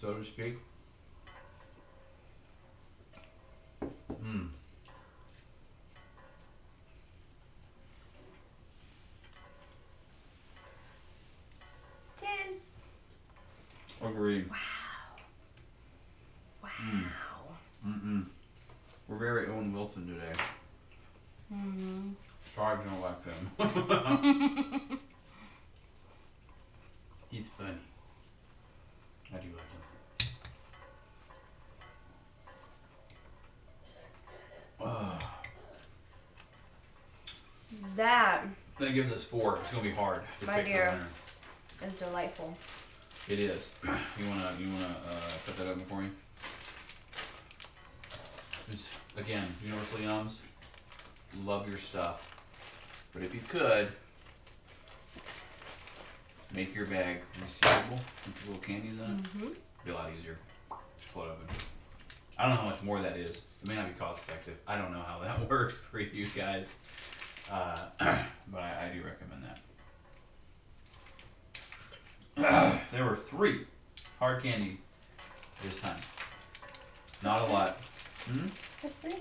so to speak. Mmm. Ten. Agreed. Wow. Wow. Mm. Mm-mm. We're very Owen Wilson today. Mm-hmm. Sorry I don't like him. He's funny. I do like him. Oh. That. That gives us four. It's gonna be hard to pick the winner. It's delightful. It is. You wanna you wanna uh, put that open for me? It's, again, Universal Yums. Love your stuff, but if you could make your bag resealable with little candies in it, mm-hmm. It'd be a lot easier. Just pull it open. I don't know how much more that is. It may not be cost effective. I don't know how that works for you guys, uh, but I, I do recommend that. There were three hard candy this time. Not a lot. Mm-hmm. There's three.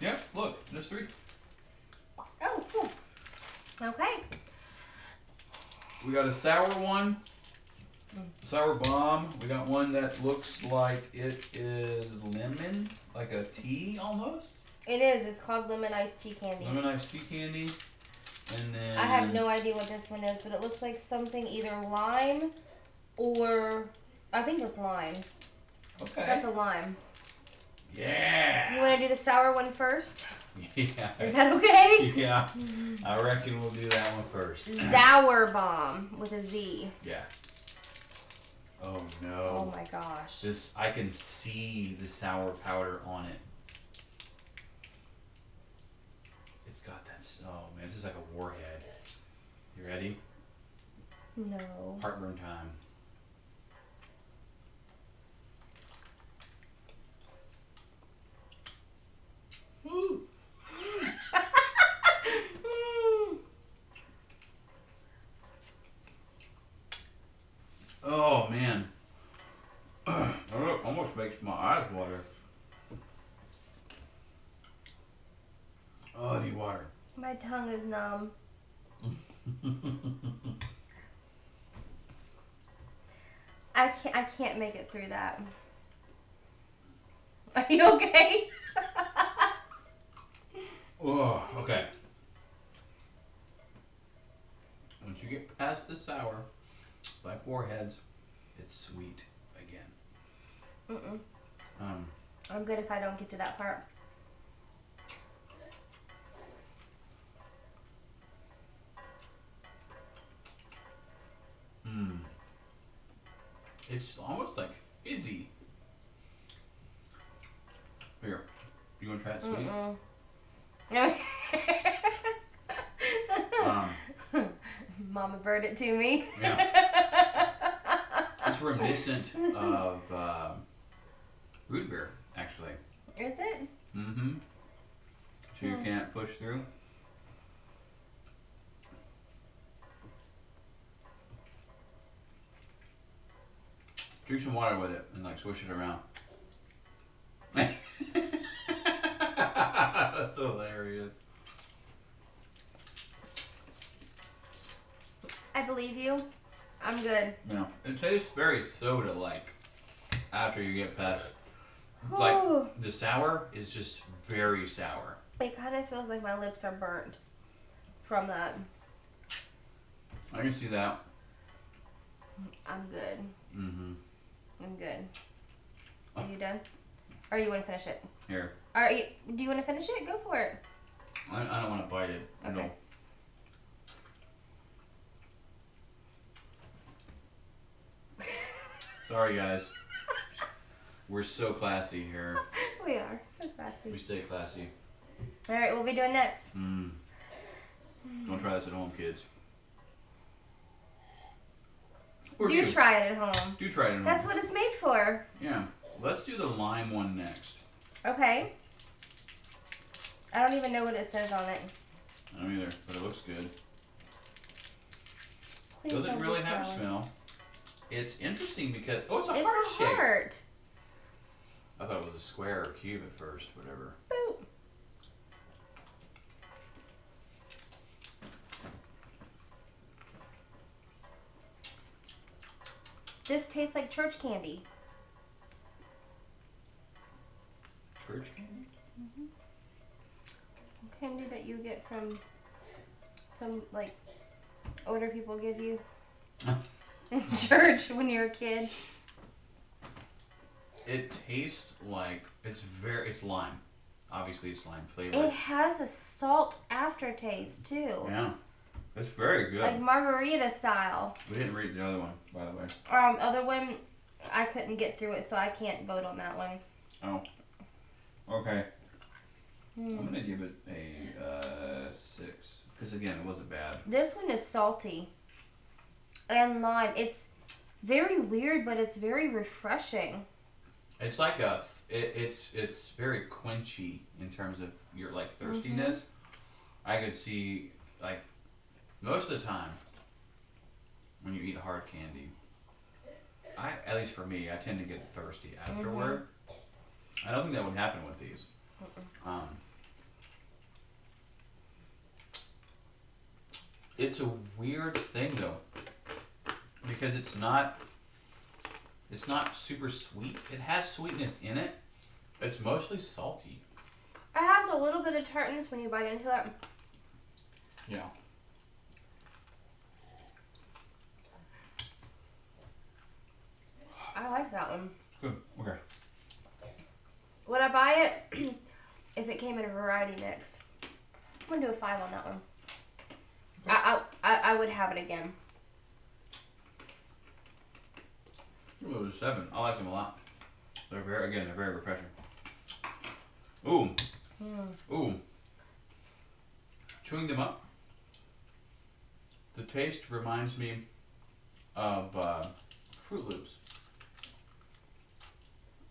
Yep. Look, there's three. Oh, cool. Okay. We got a sour one. Sour bomb. We got one that looks like it is lemon, like a tea almost. It is. It's called lemon iced tea candy. Lemon iced tea candy. And then I have no idea what this one is, but it looks like something either lime or I think it's lime. Okay. That's a lime. Yeah. You want to do the sour one first? Yeah. Is that okay? Yeah. I reckon we'll do that one first. Sour bomb with a Z. Yeah. Oh no. Oh my gosh. This I can see the sour powder on it. It's got that. Oh man, this is like a warhead. You ready? No. Heartburn time. Woo. tongue is numb. I can't. I can't make it through that. Are you okay? Oh, okay. Once you get past the sour, like warheads, it's sweet again. Mm-mm. Um. I'm good if I don't get to that part. Mmm. It's almost like fizzy. Here, you want to try it sweet? Mm -mm. um, Mama bird it to me. Yeah. It's reminiscent of uh, root beer, actually. Is it? Mm-hmm. So you mm. can't push through. Drink some water with it and like swish it around. That's hilarious. I believe you. I'm good. No, yeah. It tastes very soda-like after you get past it. Ooh. Like the sour is just very sour. It kind of feels like my lips are burnt from that. I can see that. I'm good. Mm-hmm. I'm good. Are you done? Or you want to finish it? Here. Are you, do you want to finish it? Go for it. I, I don't want to bite it. Okay. I don't. Sorry, guys. We're so classy here. We are. So classy. We stay classy. All right. What are we doing next? Mm. Don't try this at home, kids. Or do you try it at home. Do try it at home. That's what it's made for. Yeah. Let's do the lime one next. Okay. I don't even know what it says on it. I don't either, but it looks good. Please Doesn't really have a smell. It's interesting because... Oh, it's a it's heart a shape. Heart. I thought it was a square or cube at first, whatever. Boop. This tastes like church candy. Church candy? Mm-hmm. Candy that you get from some, like, older people give you in church when you're a kid. It tastes like, it's very, it's lime. Obviously it's lime flavored. It has a salt aftertaste, too. Yeah. It's very good. Like margarita style. We didn't read the other one, by the way. Um, other one, I couldn't get through it, so I can't vote on that one. Oh. Okay. Mm. I'm going to give it a uh, six. Because, again, it wasn't bad. This one is salty. And lime. It's very weird, but it's very refreshing. It's like a... It, it's it's very quenchy in terms of your, like, thirstiness. Mm-hmm. I could see, like... Most of the time, when you eat hard candy, I at least for me, I tend to get thirsty afterward. Mm-hmm. I don't think that would happen with these. Mm-mm. Um, it's a weird thing though, because it's not it's not super sweet. It has sweetness in it. It's mostly salty. I have a little bit of tartness when you bite into it. Yeah. I like that one. Good. Okay. Would I buy it if it came in a variety mix? I'm gonna do a five on that one. Okay. I, I I would have it again. It was a seven. I like them a lot. They're very again. They're very refreshing. Ooh. Mm. Ooh. Chewing them up. The taste reminds me of uh, Fruit Loops.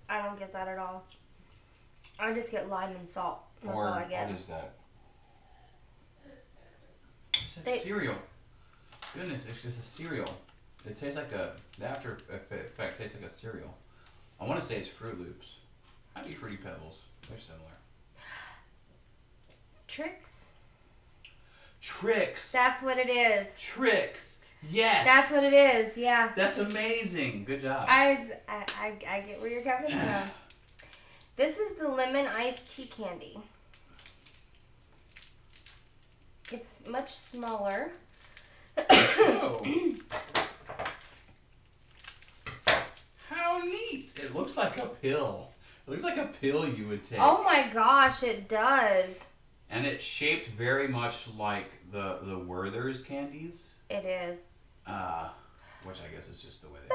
I don't get that at all. I just get lime and salt. That's or all I get. What is that? It's a they, cereal. Goodness, it's just a cereal. It tastes like a... The after effect tastes like a cereal. I want to say it's Fruit Loops. I'd be Fruity Pebbles. They're similar. Tricks? Tricks. That's what it is. Tricks. Yes. That's what it is. Yeah. That's amazing. Good job. I, I, I get where you're coming from. This is the lemon iced tea candy. It's much smaller. Oh. How neat. It looks like a pill. It looks like a pill you would take. Oh my gosh, it does. And it's shaped very much like the the Werther's candies. It is. Uh, which I guess is just the way they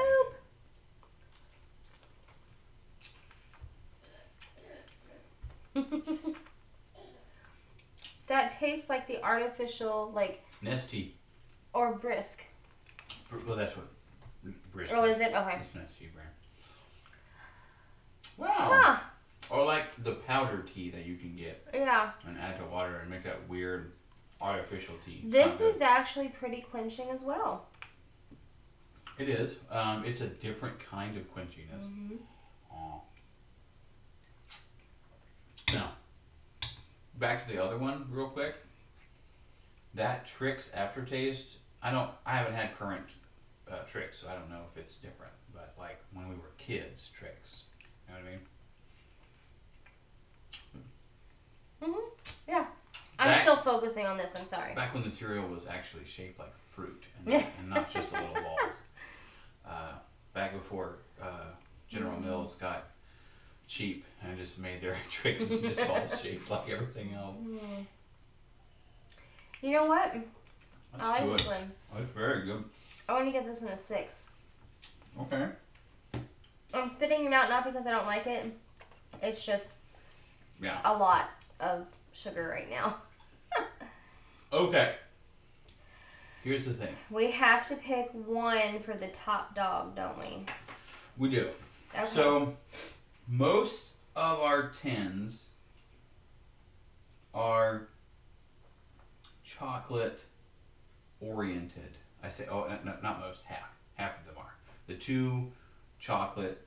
Boop. Make it. That tastes like the artificial, like... Nesty. Or Brisk. Well, that's what Brisk Oh, is it? Okay. It's Nesty brand. Wow. Huh. Or like the powder tea that you can get. Yeah. And add to water and make that weird artificial tea. This powder. Is actually pretty quenching as well. It is. Um, it's a different kind of quenchiness. Mm-hmm. Oh. Now, back to the other one real quick. That Tricks aftertaste, I don't. I haven't had current uh, Tricks, so I don't know if it's different. But like when we were kids, Tricks. You know what I mean? Mm-hmm. Yeah. I'm back, still focusing on this. I'm sorry. Back when the cereal was actually shaped like fruit and, and not just the little balls. Uh, back before uh, General mm-hmm. Mills got cheap and just made their Tricks and just balls shaped like everything else. Mm. You know what? That's I like good. This one. That's very good. I want to give this one a six. Okay. I'm spitting them out not because I don't like it. It's just yeah. a lot of sugar right now. Okay. Here's the thing. We have to pick one for the top dog, don't we? We do. Okay. So, most of our tins are chocolate-oriented. I say, oh, no, not most, half. Half of them are. The two chocolate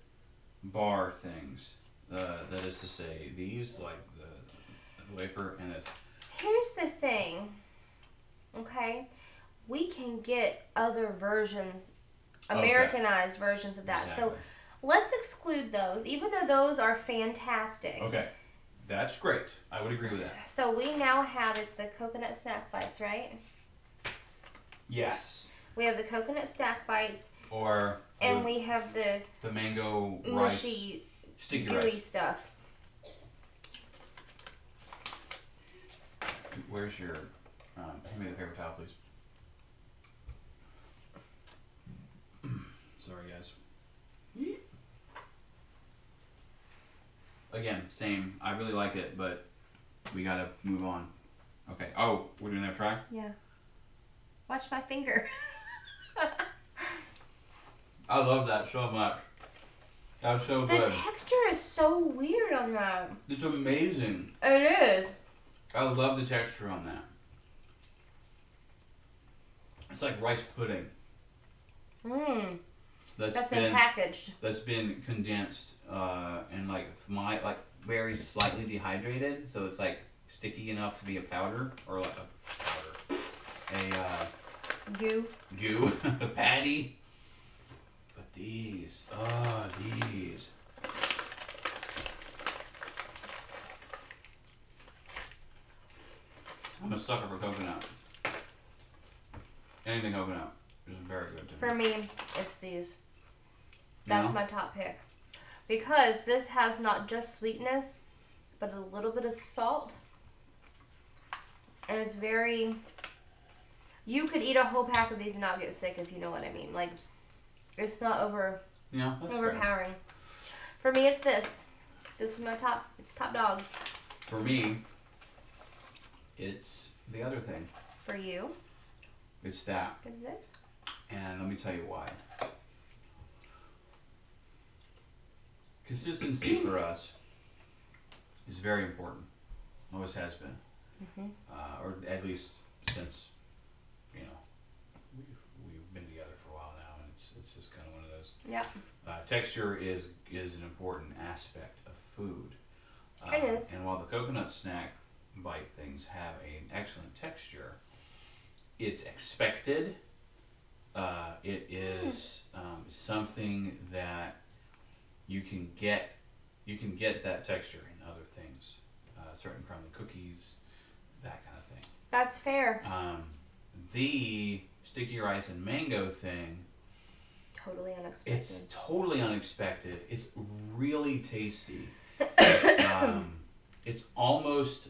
bar things. Uh, that is to say, these, like the, the wafer and it. Here's the thing, okay? We can get other versions, Americanized okay. versions of that. Exactly. So let's exclude those, even though those are fantastic. Okay, that's great. I would agree with that. So we now have, it's the coconut snack bites, right? Yes. We have the coconut snack bites. Or and we have the the mango mushy, rice, sticky gooey rice. Stuff. Where's your? Um, hand me the paper towel, please. Sorry, guys. Again, same. I really like it, but we gotta move on. Okay. Oh, we're doing that try. Yeah. Watch my finger. I love that so much. That's so good. The texture is so weird on that. It's amazing. It is. I love the texture on that. It's like rice pudding. Mmm. That's, that's been, been packaged. That's been condensed uh, and like my like very slightly dehydrated, so it's like sticky enough to be a powder or like a powder, a uh, goo goo a patty. These, oh, these. I'm a sucker for coconut. Anything coconut is very good to me. For me, it's these. That's no? my top pick. Because this has not just sweetness, but a little bit of salt. And it's very... You could eat a whole pack of these and not get sick, if you know what I mean. Like... It's not over, yeah, that's overpowering. Fair. For me, it's this. This is my top top dog. For me, it's the other thing. For you? It's that. It's this. And let me tell you why. Consistency for us is very important. Always has been. Mm-hmm. uh, or at least since, you know, just kind of one of those. Yeah. Uh, texture is is an important aspect of food. Uh, it is. And while the coconut snack bite things have an excellent texture, it's expected. Uh, it is um, something that you can get. You can get that texture in other things, uh, certain crumbly cookies, that kind of thing. That's fair. Um, the sticky rice and mango thing. Totally unexpected. It's totally unexpected. It's really tasty. um, it's almost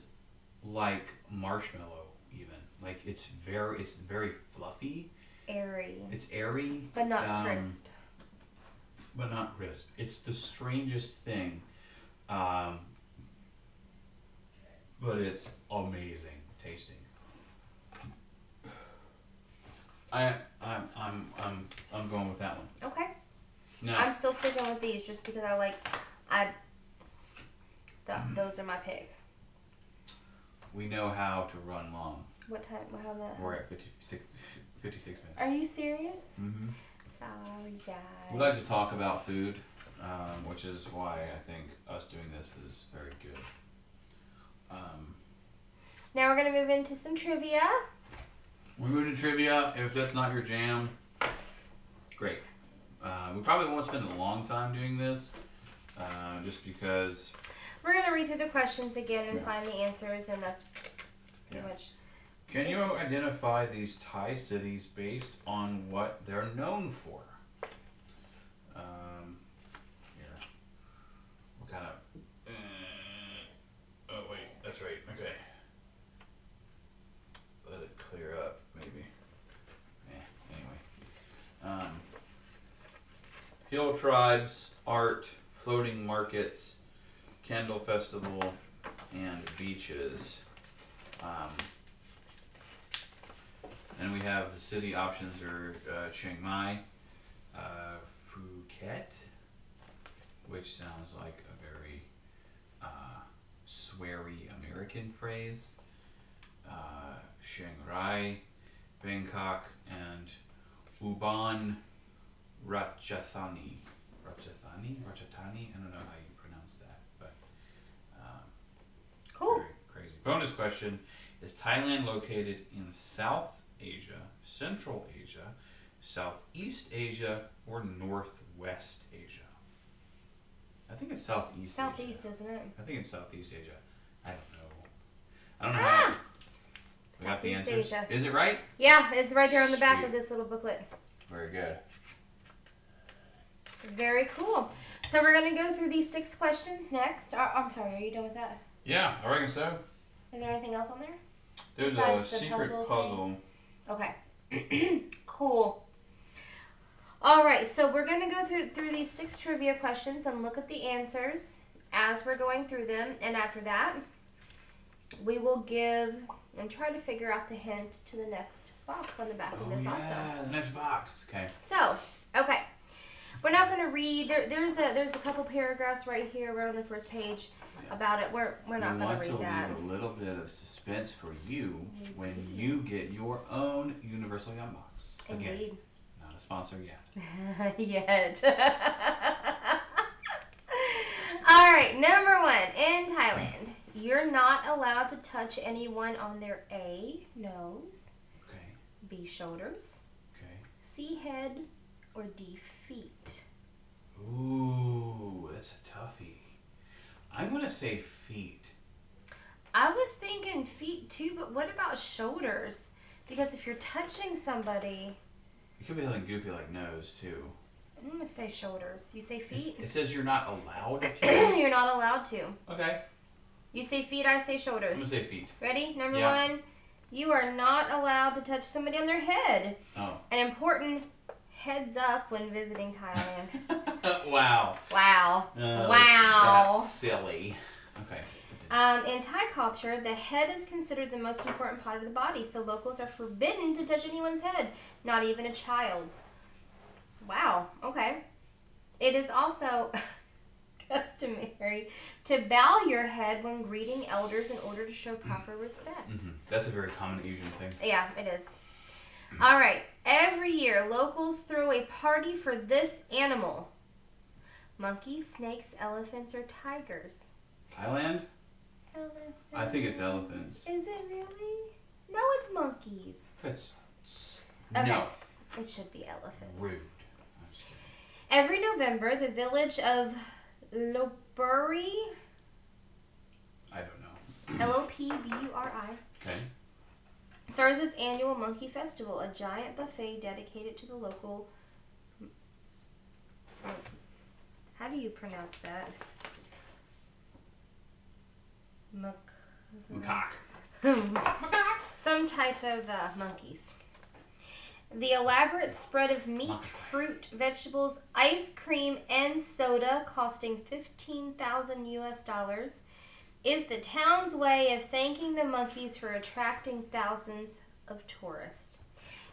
like marshmallow, even. Like it's very, it's very fluffy. Airy. It's airy, but not um, crisp. But not crisp. It's the strangest thing, um, but it's amazing tasting. I I'm I'm I'm I'm going with that one. Okay. No. I'm still sticking with these just because I like I. Th those are my pick. We know how to run long. What time? How about? We're at fifty-six minutes. Are you serious? Mm-hmm. Sorry, guys. We like to talk about food, um, which is why I think us doing this is very good. Um, now we're going to move into some trivia. We move to trivia. If that's not your jam, great. Uh, we probably won't spend a long time doing this, uh, just because... We're going to read through the questions again and yeah. find the answers, and that's pretty yeah. much... Can you identify these Thai cities based on what they're known for? Um, here. What kind of... Uh, oh, wait. That's right. Okay. Let it clear up, maybe. Eh, anyway. Um, hill tribes, art, floating markets, candle festival, and beaches. Um... And we have the city options are uh, Chiang Mai, uh, Phuket, which sounds like a very uh, sweary American phrase, uh, Chiang Rai, Bangkok, and Ubon Ratchathani. Ratchathani? Ratchathani? I don't know how you pronounce that, but um, cool. Very crazy. Bonus question, is Thailand located in South Asia, Central Asia, Southeast Asia, or Northwest Asia? I think it's Southeast Asia. Southeast, isn't it? I think it's Southeast Asia. I don't know. I don't know ah! how we got the answers. Asia. Is it right? Yeah, it's right there on the Sweet. back of this little booklet. Very good. Very cool. So we're going to go through these six questions next. I'm sorry, are you done with that? Yeah, I reckon so. Is there anything else on there? There's Besides a the secret puzzle. puzzle. Okay. Cool. All right, so we're going to go through, through these six trivia questions and look at the answers as we're going through them. And after that, we will give and try to figure out the hint to the next box on the back oh, of this yeah, also. yeah, the next box. Okay. So, okay. We're not going to read. There, there's, a, there's a couple paragraphs right here, right on the first page. About it, we're we're not going to read that. We want to leave a little bit of suspense for you when you get your own Universal Yum box. Again, Indeed. Not a sponsor yet. Yet. All right, number one in Thailand, you're not allowed to touch anyone on their A, nose, okay, B, shoulders, okay, C, head, or D, feet. Ooh, that's a toughie. I'm going to say feet. I was thinking feet too, but what about shoulders? Because if you're touching somebody... It could be something goofy like nose too. I'm going to say shoulders. You say feet? It's, it says you're not allowed to? You're not allowed to. Okay. You say feet, I say shoulders. I'm going to say feet. Ready? Number yeah. one, you are not allowed to touch somebody on their head. Oh. An important heads up when visiting Thailand. Wow. Wow. Uh, wow. That's silly. Okay. Um, in Thai culture, the head is considered the most important part of the body, so locals are forbidden to touch anyone's head, not even a child's. Wow. Okay. It is also customary to bow your head when greeting elders in order to show proper mm. respect. Mm-hmm. That's a very common Asian thing. Yeah, it is. Mm. All right. Every year, locals throw a party for this animal. Monkeys, snakes, elephants, or tigers? Thailand? Elephants. I think it's elephants. Is it really? No, it's monkeys. It's, it's okay. No. It should be elephants. Rude. Every November, the village of Lopburi. I don't know. L O P B U R I. Okay. Throws its annual monkey festival, a giant buffet dedicated to the local. How do you pronounce that? Macaque. Macaque. Some type of uh, monkeys. The elaborate spread of meat, Macaque. fruit, vegetables, ice cream, and soda, costing fifteen thousand U S dollars, is the town's way of thanking the monkeys for attracting thousands of tourists.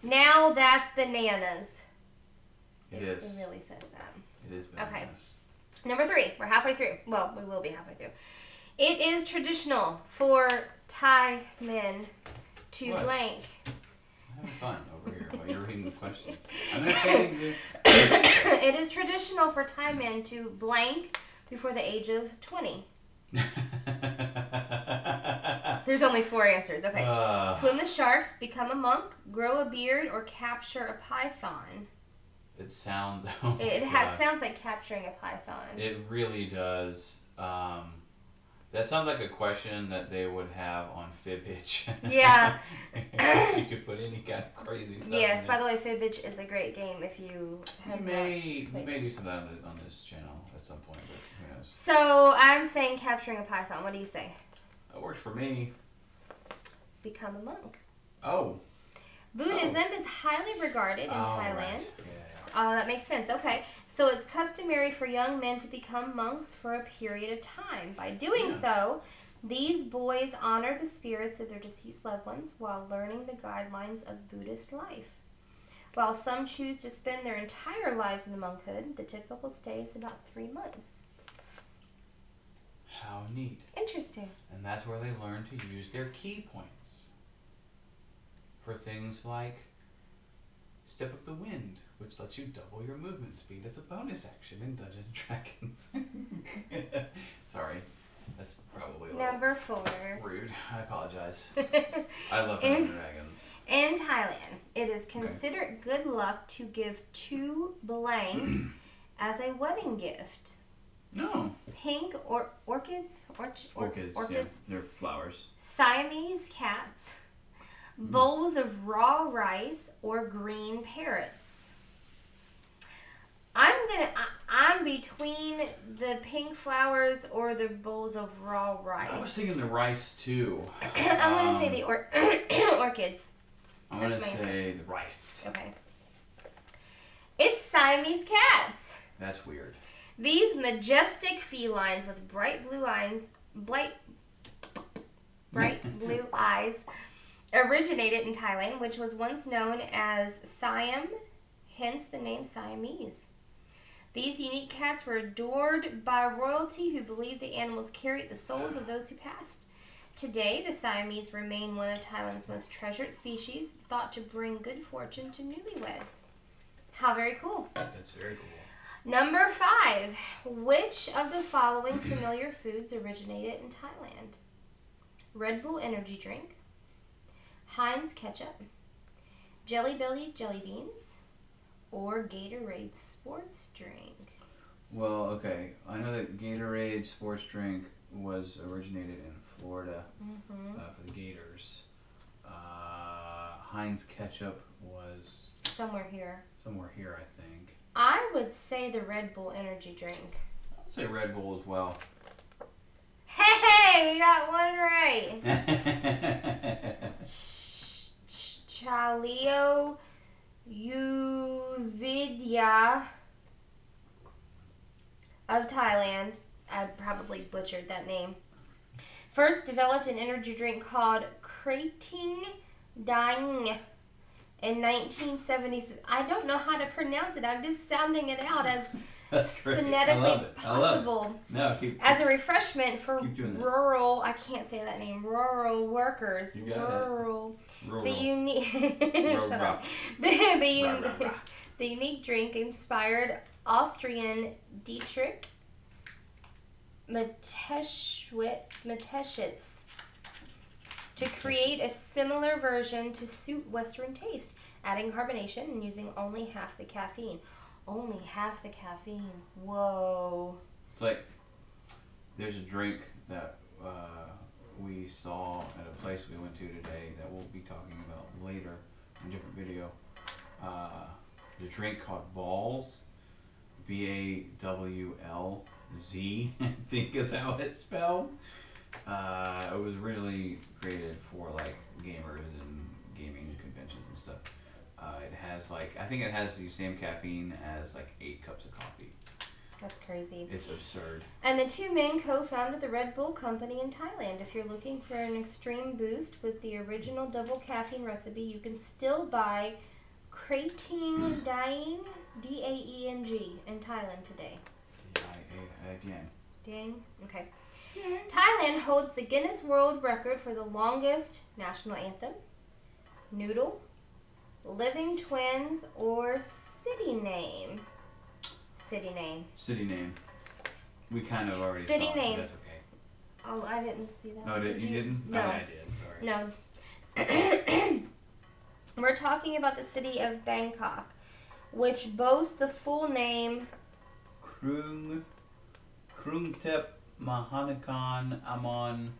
Now that's bananas. It, it is. It really says that. It is bananas. Okay. Number three. We're halfway through. Well, we will be halfway through. It is traditional for Thai men to what? blank. I'm having fun over here while you're reading the questions. I'm not saying this. It is traditional for Thai men to blank before the age of twenty. There's only four answers. Okay. Uh, Swim with sharks, become a monk, grow a beard, or capture a python. It sounds. Oh it has, sounds like capturing a python. It really does. Um, that sounds like a question that they would have on Fibbage. Yeah. You could put any kind of crazy stuff. Yes. In by it. the way, Fibbage is a great game if you. Have we may we may do something on, on this channel at some point. But who knows? So I'm saying capturing a python. What do you say? That works for me. Become a monk. Oh. Buddhism oh. is highly regarded in oh, Thailand. Right. Yeah. Uh, that makes sense. Okay. So it's customary for young men to become monks for a period of time. By doing yeah. so, these boys honor the spirits of their deceased loved ones while learning the guidelines of Buddhist life. While some choose to spend their entire lives in the monkhood, the typical stay is about three months. How neat. Interesting. And that's where they learn to use their ki points for things like Step of the Wind, which lets you double your movement speed as a bonus action in Dungeons and Dragons. Sorry, that's probably a Number four. rude. I apologize. I love Dungeons and Dragons. In Thailand, it is considered okay. good luck to give two blank as a wedding gift. No. Pink or orchids, orch, or, orchids, orchids. Yeah, they're flowers. Siamese cats, mm. bowls of raw rice, or green parrots. I'm gonna. I, I'm between the pink flowers or the bowls of raw rice. I was thinking the rice too. I'm um, gonna say the or orchids. I'm That's gonna say answer. the rice. Okay. It's Siamese cats. That's weird. These majestic felines with bright blue eyes, bright, bright blue eyes, originated in Thailand, which was once known as Siam, hence the name Siamese. These unique cats were adored by royalty who believed the animals carried the souls of those who passed. Today, the Siamese remain one of Thailand's most treasured species, thought to bring good fortune to newlyweds. How very cool. That's very cool. Number five. Which of the following familiar foods originated in Thailand? Red Bull energy drink, Heinz ketchup, Jelly Belly jelly beans, or Gatorade sports drink? Well, okay. I know that Gatorade sports drink was originated in Florida mm-hmm. uh, for the Gators. Uh, Heinz ketchup was... Somewhere here. Somewhere here, I think. I would say the Red Bull energy drink. I would say Red Bull as well. Hey, you got one right. Ch Ch Chaleo Uvidya of Thailand. I probably butchered that name. First developed an energy drink called Krating Daeng. In nineteen seventy-six, I don't know how to pronounce it. I'm just sounding it out as phonetically possible. No, keep, as a refreshment for rural, I can't say that name, rural workers. You got rural, it. rural. The unique, the, the, un rah, rah, rah. the unique drink inspired Austrian Dietrich Mateschitz to create a similar version to suit Western taste, adding carbonation and using only half the caffeine. Only half the caffeine. Whoa. It's like, there's a drink that uh, we saw at a place we went to today that we'll be talking about later in a different video. Uh, the drink called Balls, B A W L Z, I think is how it's spelled. Uh, it was originally created for like gamers and gaming conventions and stuff. Uh, it has like, I think it has the same caffeine as like eight cups of coffee. That's crazy. It's absurd. And the two men co-founded the Red Bull Company in Thailand. If you're looking for an extreme boost with the original double caffeine recipe, you can still buy Krating Daeng, D A E N G, in Thailand today. D I A N. Daeng? Okay. Yeah. Thailand holds the Guinness World Record for the longest national anthem, noodle, living twins, or city name. City name. City name. We kind of already city saw name. It, that's okay. Oh, I didn't see that. Oh, did you, you didn't? No. Oh, I did. Sorry. No. We're talking about the city of Bangkok, which boasts the full name Krung Krung Thep Mahanakan Amon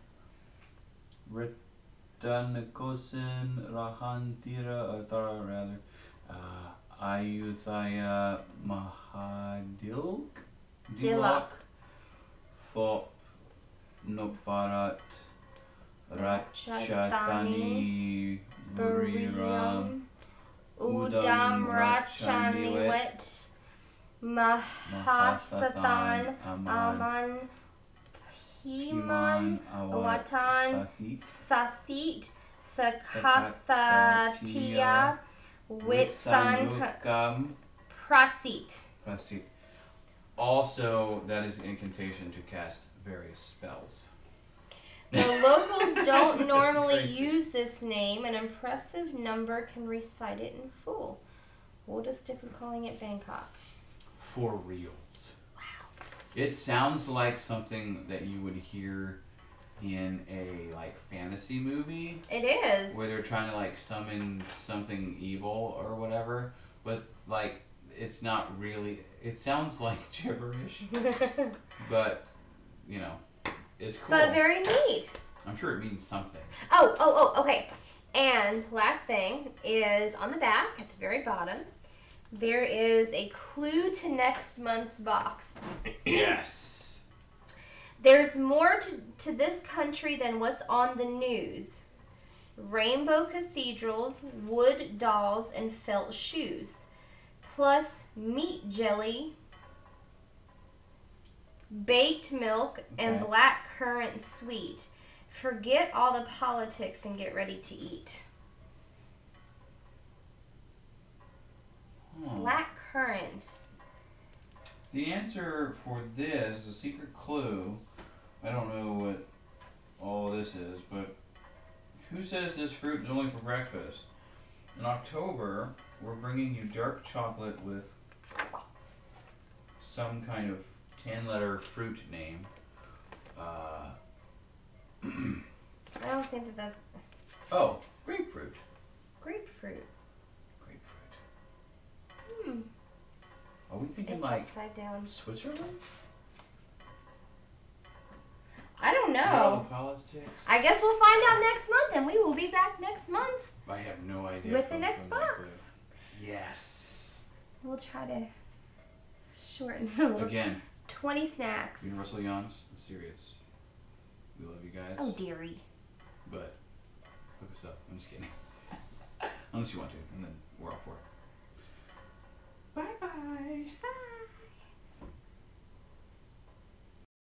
Retanakosin Rahantira Atara rather uh, Ayuthaya Mahadilk Dilak Fop Nopfarat Ratchathani Buriram Udam Ratchaniwet Mahasatan Aman Himan Watan Sathit Sakathatia Witsankam Prasit. Prasit. Also, that is an incantation to cast various spells. The locals don't normally use this name. An impressive number can recite it in full. We'll just stick with calling it Bangkok. For reals. Wow. It sounds like something that you would hear in a like fantasy movie. It is. Where they're trying to like summon something evil or whatever, but like it's not really. It sounds like gibberish, but you know. It's cool. But very neat. I'm sure it means something. Oh, oh, oh, okay. And last thing is on the back, at the very bottom, there is a clue to next month's box. Yes. There's more to, to this country than what's on the news. Rainbow cathedrals, wood dolls, and felt shoes. Plus meat jelly, baked milk, and okay. black currant sweet. Forget all the politics and get ready to eat. Hmm. Black currant. The answer for this is a secret clue. I don't know what all this is, but who says this fruit is only for breakfast? In October, we're bringing you dark chocolate with some kind of ten letter fruit name. Uh, I don't think that that's... Oh, grapefruit. Grapefruit. Grapefruit. Hmm. Are we thinking it's like... upside down. Switzerland? I don't know. Politics? I guess we'll find out next month, and we will be back next month. I have no idea. With the next box. Yes. We'll try to shorten a little. Again. twenty snacks. Universal Yums. I'm serious. We love you guys. Oh, dearie. But hook us up. I'm just kidding. Unless you want to, and then we're all for it. Bye-bye. Bye. -bye. Bye.